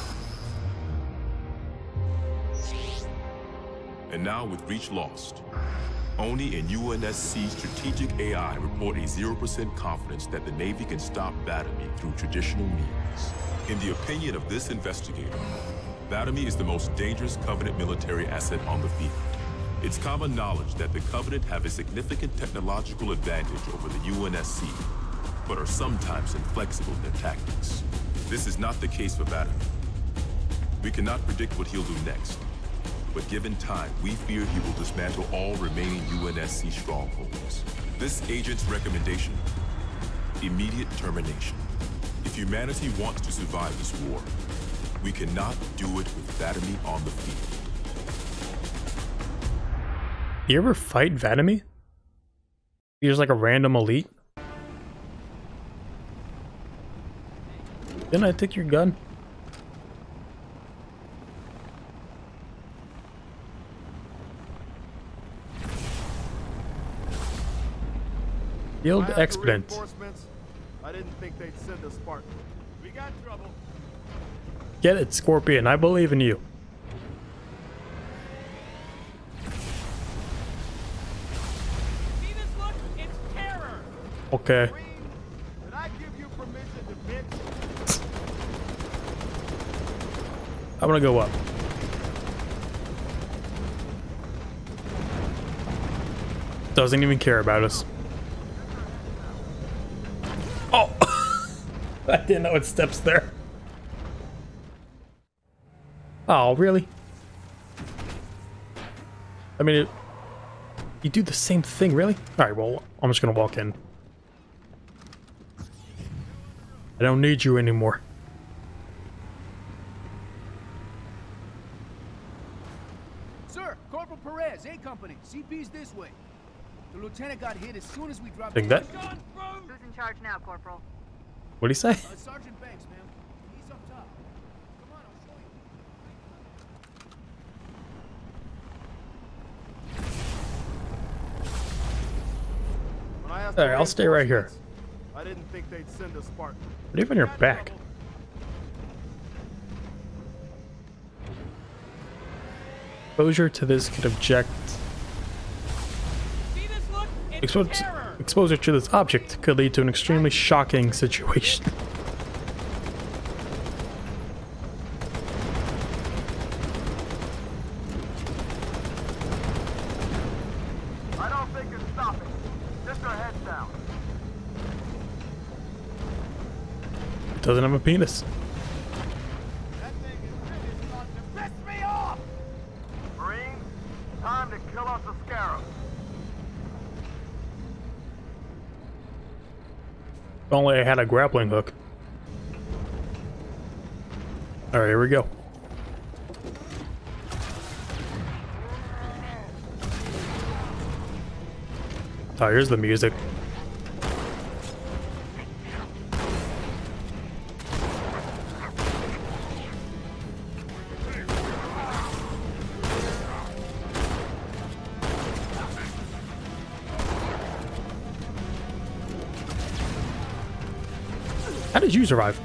And now with Reach lost, ONI and UNSC strategic AI report a 0% confidence that the Navy can stop Vadamee through traditional means. In the opinion of this investigator, Vadamee is the most dangerous Covenant military asset on the field. It's common knowledge that the Covenant have a significant technological advantage over the UNSC, but are sometimes inflexible in their tactics. This is not the case for Vadamee. We cannot predict what he'll do next, but given time, we fear he will dismantle all remaining UNSC strongholds. This agent's recommendation? Immediate termination. If humanity wants to survive this war, we cannot do it with Vadamee on the field. You ever fight Vadamee? You're just like a random elite? Didn't I take your gun? Yield expedient. I didn't think they'd send a Spartan. We got trouble. Get it, Scorpion. I believe in you. See this look? It's terror. Okay. Green, did I give you permission to bitch? I'm gonna go up. Doesn't even care about us. I didn't know it steps there. Oh, really? I mean, you do the same thing, really? Alright, well, I'm just gonna walk in. I don't need you anymore. Sir, Corporal Perez, A Company, CP's this way. The lieutenant got hit as soon as we dropped in. Who's in charge now, Corporal? What do you say? Sergeant Banks, ma'am. He's up top. Come on, I'll show you. Alright, I'll stay right here. I didn't think they'd send a Spartan. But even your back. Exposure to this could object. See this look? It's terror. Exposure to this object could lead to an extremely shocking situation. I don't think it's stopping. Just our heads down. It doesn't have a penis. That thing is really starting to piss me off! Marines, time to kill off the Scarab. If only I had a grappling hook. Alright, here we go. Oh, here's the music. How did you survive?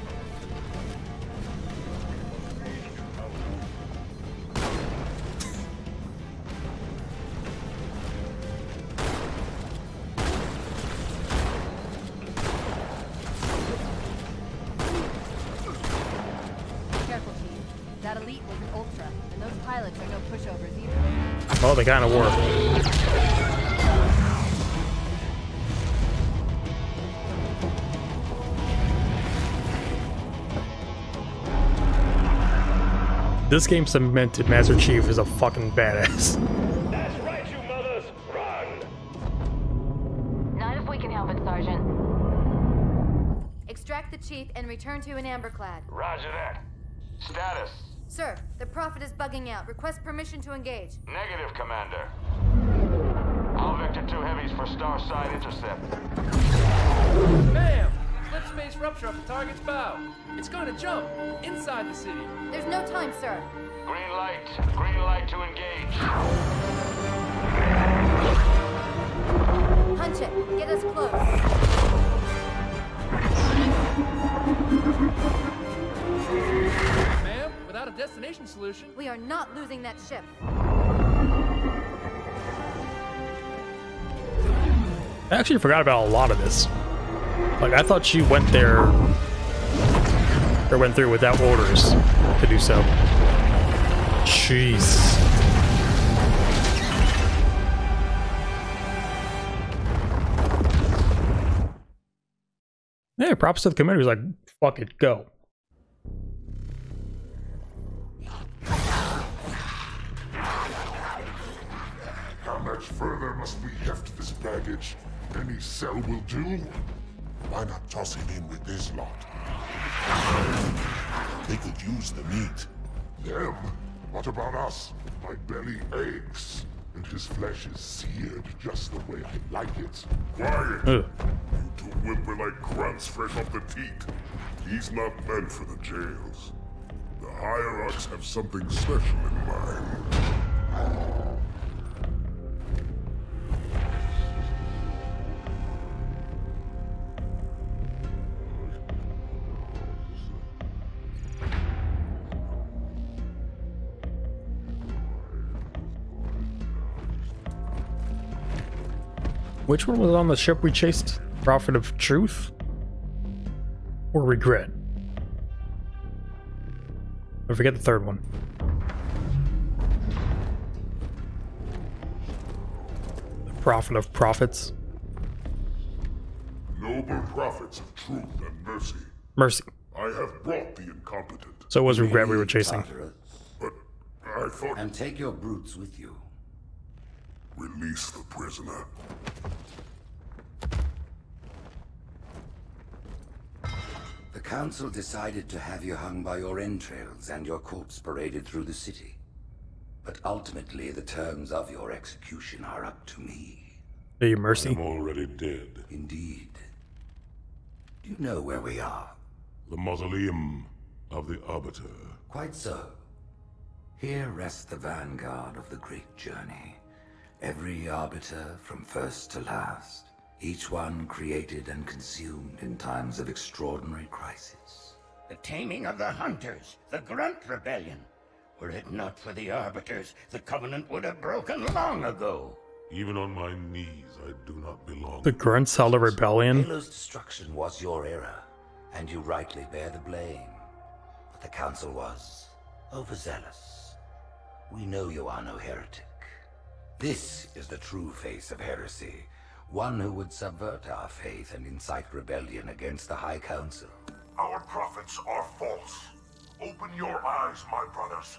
Careful, team. That elite was an ultra, and those pilots are no pushovers either. Oh, they kind of were. This game cemented Master Chief is a fucking badass. That's right, you mothers! Run! Not if we can help it, Sergeant. Extract the Chief and return to an amberclad. Roger that. Status. Sir, the Prophet is bugging out. Request permission to engage. Negative, Commander. All Vector 2 heavies for star side intercept. Bam! Slip space rupture up the target's bow. It's going to jump inside the city. There's no time, sir. Green light to engage. Hunter, destination solution. We are not losing that ship. I actually forgot about a lot of this. Like, I thought she went there, or went through without orders to do so. Jeez. Yeah, props to the commander who's like, fuck it, go. How much further must we heft this baggage? Any cell will do. Why not toss him in with this lot? They could use the meat. Them? What about us? My belly aches, and his flesh is seared just the way I like it. Quiet! You two whimper like grunts fresh off the teat. He's not meant for the jails. The Hierarchs have something special in mind. Which one was on the ship we chased? Prophet of Truth? Or Regret? I forget the third one. The Prophet of Prophets? Noble Prophets of Truth and Mercy. Mercy. I have brought the incompetent. So it was Regret we were chasing. But I thought... And take your brutes with you. Release the prisoner. The council decided to have you hung by your entrails and your corpse paraded through the city. But ultimately, the terms of your execution are up to me. Hey, mercy. I'm already dead. Indeed. Do you know where we are? The mausoleum of the Arbiter. Quite so. Here rests the vanguard of the great journey. Every Arbiter, from first to last, each one created and consumed in times of extraordinary crisis. The taming of the Hunters, the Grunt Rebellion. Were it not for the Arbiters, the Covenant would have broken long ago. Even on my knees, I do not belong. The Grunts held a rebellion? Halo's destruction was your error, and you rightly bear the blame. But the Council was overzealous. We know you are no heretic. This is the true face of heresy, one who would subvert our faith and incite rebellion against the High Council. Our prophets are false. Open your eyes, my brothers.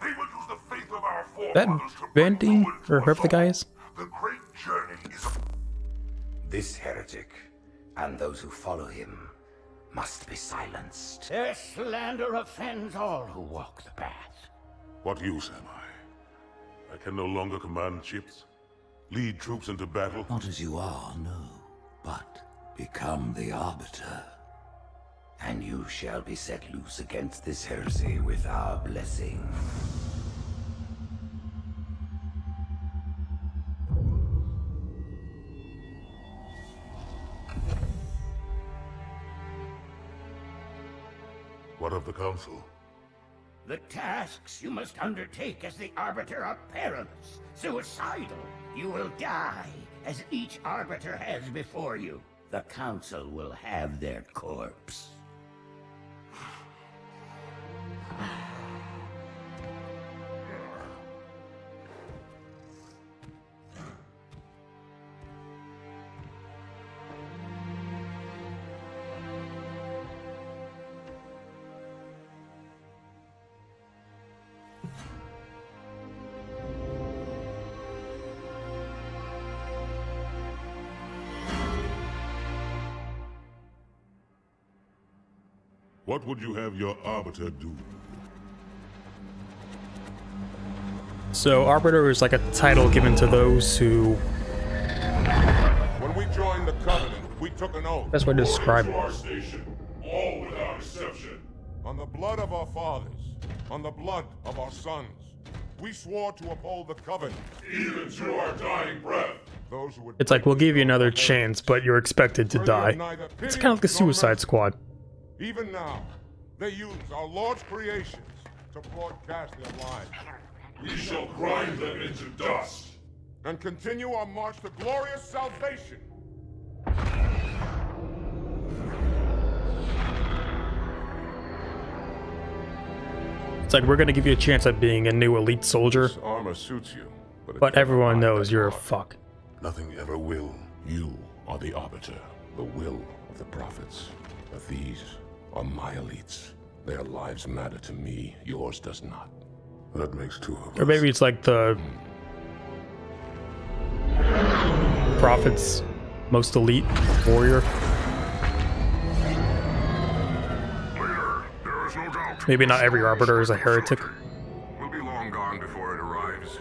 They will use the faith of our forefathers to bring ruin to us all. The guy is. The great journey is. This heretic, and those who follow him, must be silenced. Their slander offends all who walk the path. What use am I? I can no longer command ships, lead troops into battle. Not as you are, no, but become the Arbiter. And you shall be set loose against this heresy with our blessing. What of the Council? The tasks you must undertake as the Arbiter are perilous, suicidal. You will die, as each Arbiter has before you. The Council will have their corpse. What would you have your Arbiter do? So, Arbiter is like a title given to those who... When we joined the Covenant, we took an oath. That's what I describe it. Our station, all without exception. On the blood of our fathers, on the blood of our sons, we swore to uphold the Covenant. Even to our dying breath. Those who would... It's like, we'll give you another chance, but you're expected to die. It's kind of like a Suicide Squad. Even now, they use our Lord's creations to broadcast their lives. We shall grind them into dust and continue our march to glorious salvation. It's like, we're gonna give you a chance at being a new elite soldier. This armor suits you, but everyone knows you're a fuck. Nothing ever will. You are the Arbiter, the will of the prophets. But these are my elites. Their lives matter to me, yours does not. That makes two of us. Or maybe it's like the Prophet's most elite warrior. Later, there is no doubt. Maybe not every Arbiter is a heretic. We'll be long gone before it arrives.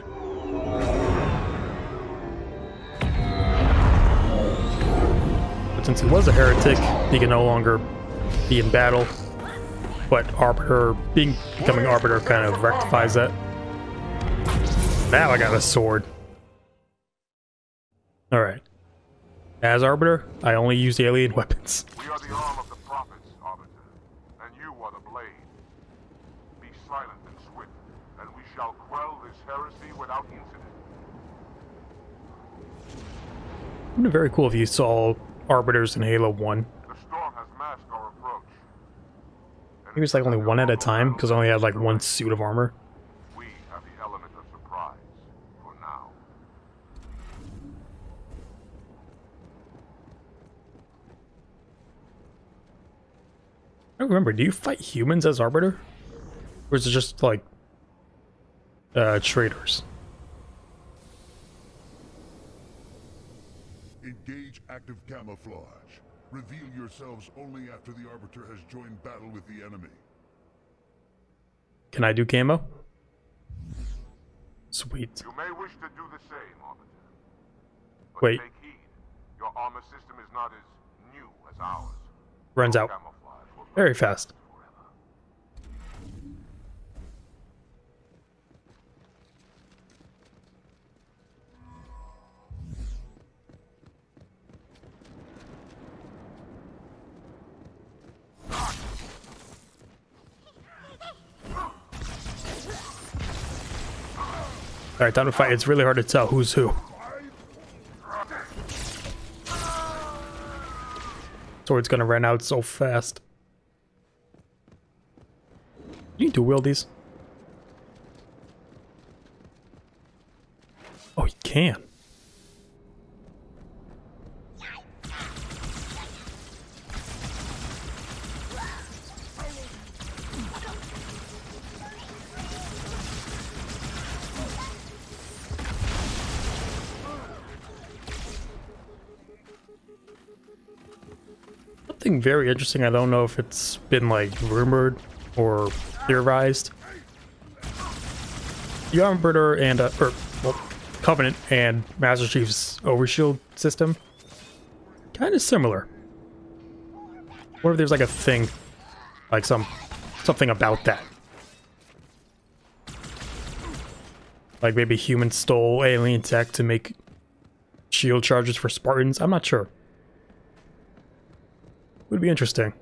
But since he was a heretic, he can no longer be in battle. But Arbiter, becoming Arbiter kind of rectifies that. Now I got a sword. Alright. As Arbiter, I only use the alien weapons. We are the arm of the prophets, Arbiter, and you are the blade. Be silent and swift, and we shall quell this heresy without incident. Wouldn't it be very cool if you saw Arbiters in Halo 1? The storm has masked our approach. Maybe it's like only one at a time, because I only had like one suit of armor. We have the element of surprise for now. I don't remember, do you fight humans as Arbiter? Or is it just like traitors? Engage active camouflage. Reveal yourselves only after the Arbiter has joined battle with the enemy. Can I do camo? Sweet. You may wish to do the same, Arbiter. But wait. Take heed. Your armor system is not as new as ours. Runs out very fast. Alright, time to fight. It's really hard to tell who's who. Sword's gonna run out so fast. You need to wield these. Oh, you can. Something very interesting, I don't know if it's been like rumored or theorized. The Arbiter and Covenant and Master Chief's overshield system, kind of similar. What if there's like a thing, like something about that? Like maybe humans stole alien tech to make shield charges for Spartans? I'm not sure. Would be interesting.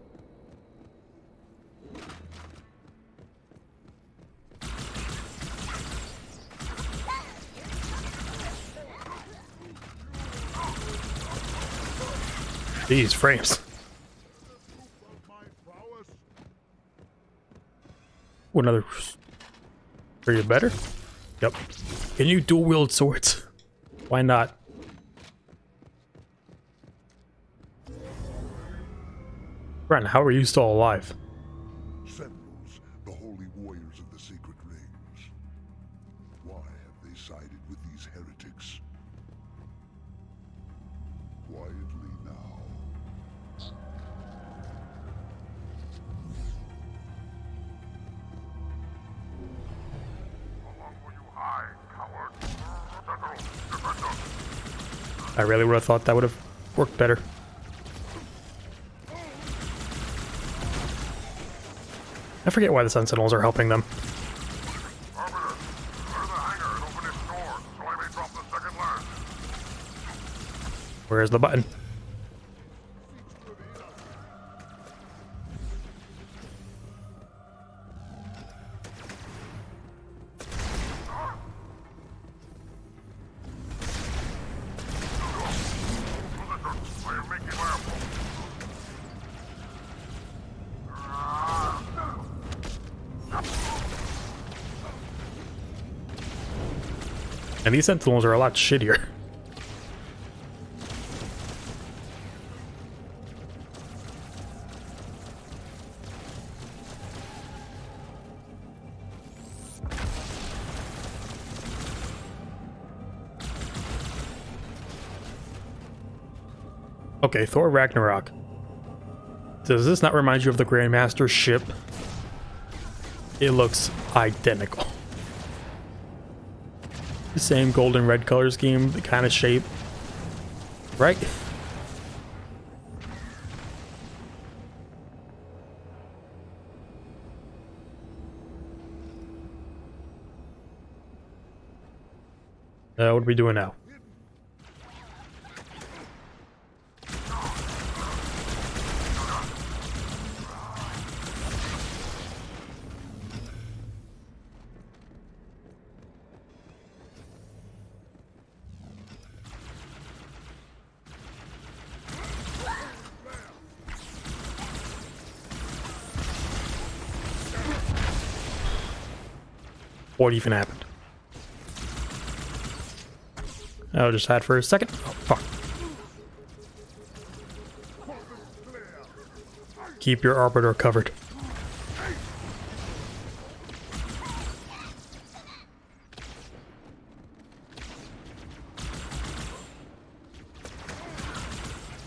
These frames. Ooh, another. Are you better? Yep. Can you dual wield swords? Why not? Grunt, how are you still alive? Sentinels, the holy warriors of the secret rings. Why have they sided with these heretics? Quietly now. How long will you hide, coward? I really would have thought that would have worked better. I forget why the Sentinels are helping them. Arbiter, go to the hangar and open its door so I may drop the second lance. Where's the button? And these Sentinels are a lot shittier. Okay, Thor Ragnarok. Does this not remind you of the Grandmaster's ship? It looks identical. The same gold and red color scheme, the kind of shape. Right? What are we doing now? What even happened? I'll just hide for a second. Oh, fuck. Keep your Arbiter covered.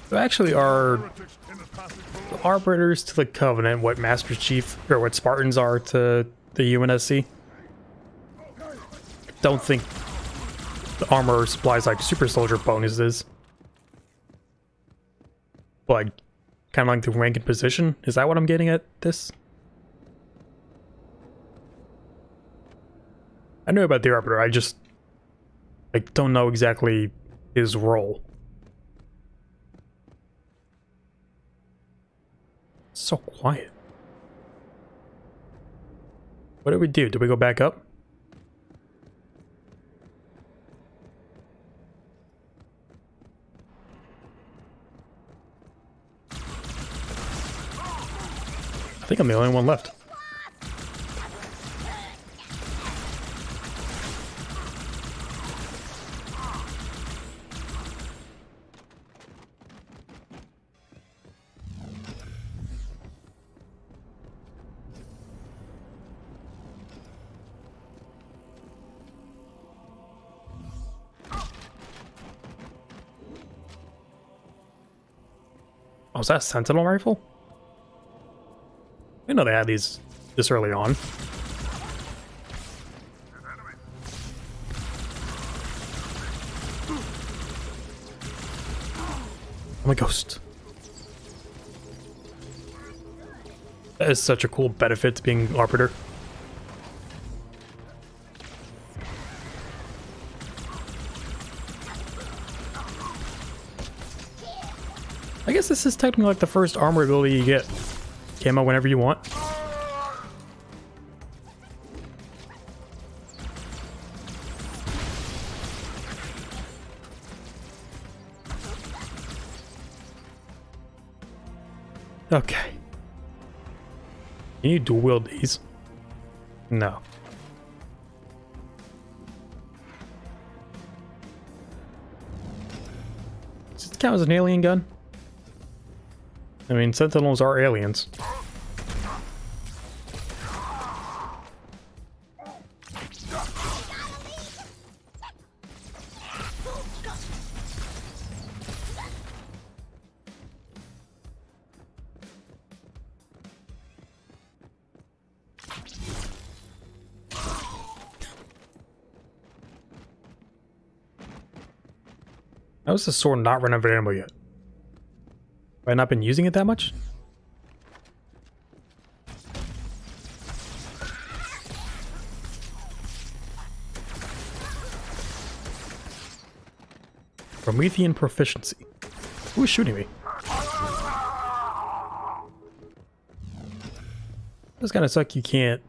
So actually, are the Arbiters to the Covenant what Master Chief or what Spartans are to the UNSC? Don't think the armor supplies like super soldier bonuses, but like, kind of like the rank and position. Is that what I'm getting at this? I knew about the Arbiter, I just like don't know exactly his role. It's so quiet. What did we do? Did we go back up? I think I'm the only one left. Oh, is that a Sentinel rifle? I know they had these this early on. I'm a ghost. That is such a cool benefit to being Arbiter. I guess this is technically like the first armor ability you get. Camo whenever you want. Okay. Can you dual wield these? No. Does this count as an alien gun? I mean, Sentinels are aliens. How is the sword not run out of ammo yet? Have I not been using it that much? Promethean proficiency. Who is shooting me? It's kind of suck you can't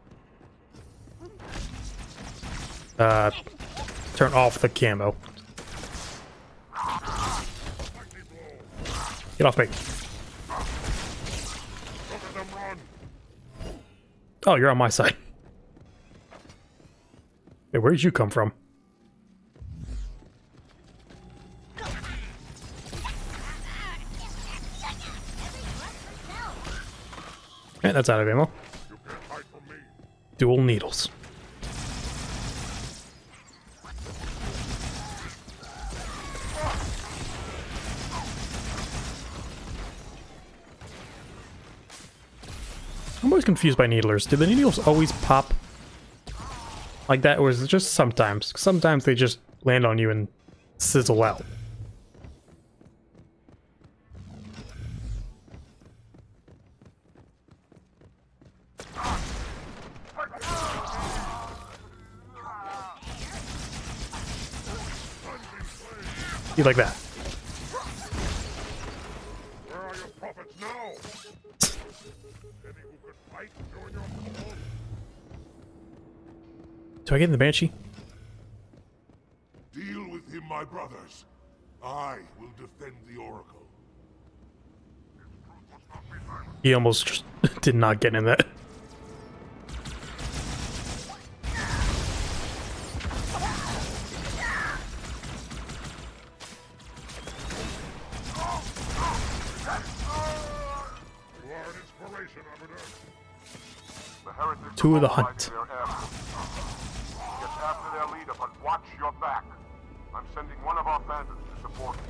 turn off the camo. Get off me. Oh, you're on my side. Hey, where did you come from? Alright, that's out of ammo. Dual needles. I'm always confused by needlers. Do the needles always pop like that, or is it just sometimes? Sometimes they just land on you and sizzle out. You like that? Where are your prophets now? Any who could fight during your call? Do I get in the Banshee? Deal with him, my brothers. I will defend the Oracle. He almost just did not get in that. To the hunt. Get after their leader, but watch your back. I'm sending one of our bandits to support you.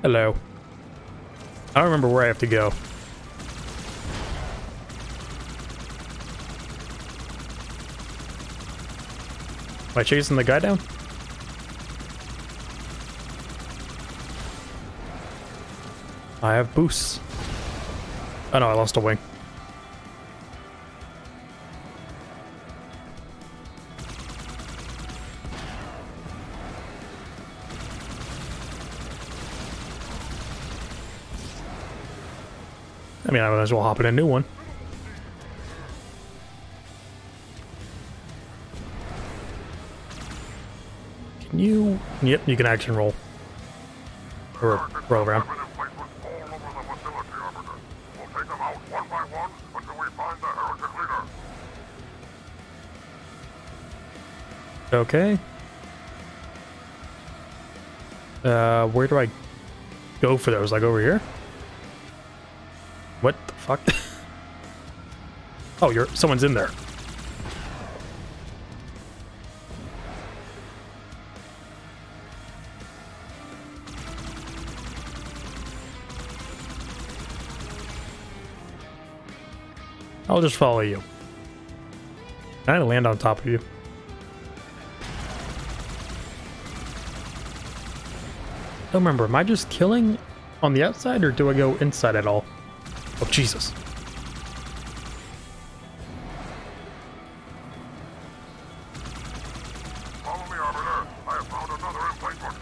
Hello. I don't remember where I have to go. Am I chasing the guy down? I have boosts. Oh no, I lost a wing. I mean, I might as well hop in a new one. Can you? Yep, you can action roll. Or roll around. Okay. Where do I go for those? Like over here? What the fuck? Oh, someone's in there. I'll just follow you. Trying to land on top of you. I don't remember, am I just killing on the outside or do I go inside at all? Oh, Jesus. Follow me, Arbiter. I have found another emplacement.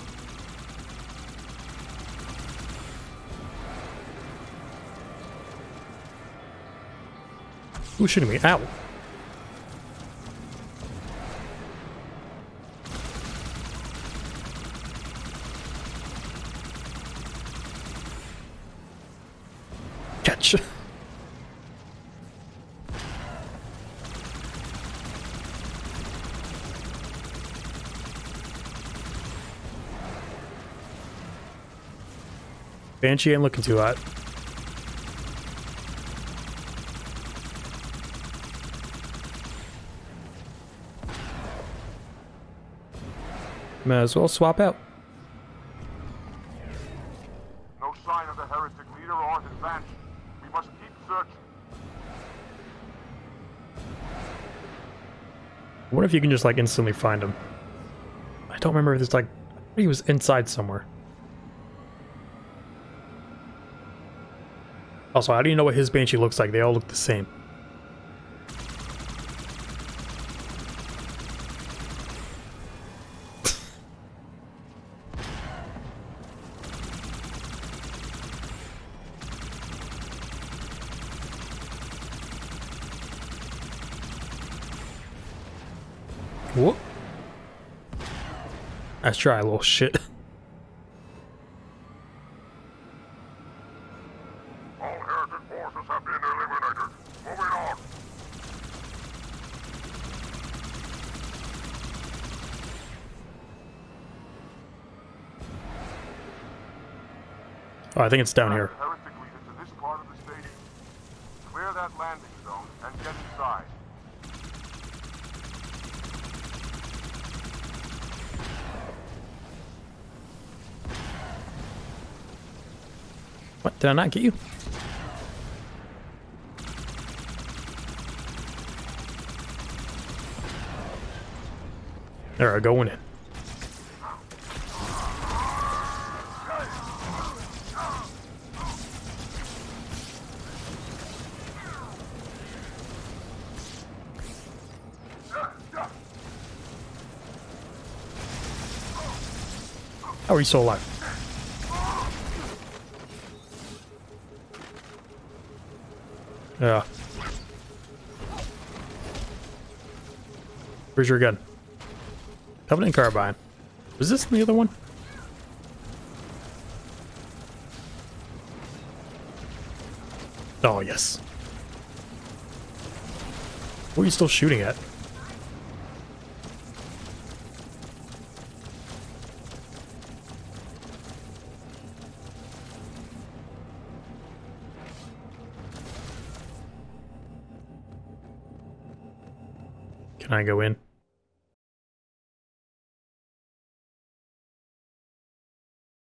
Who's shooting me? Ow. Banshee ain't looking too hot. Might as well swap out. No sign of the heretic leader or his Banshee. We must keep searching. I wonder if you can just like instantly find him. I don't remember if it's like he was inside somewhere. Also, how do you know what his Banshee looks like? They all look the same. Whoop. Let's try a little shit. I think it's down here. What? Did I not get you? There, going in. How are you so alive? Yeah. Where's your gun? Covenant carbine. Was this the other one? Oh, yes. What are you still shooting at? Can I go in?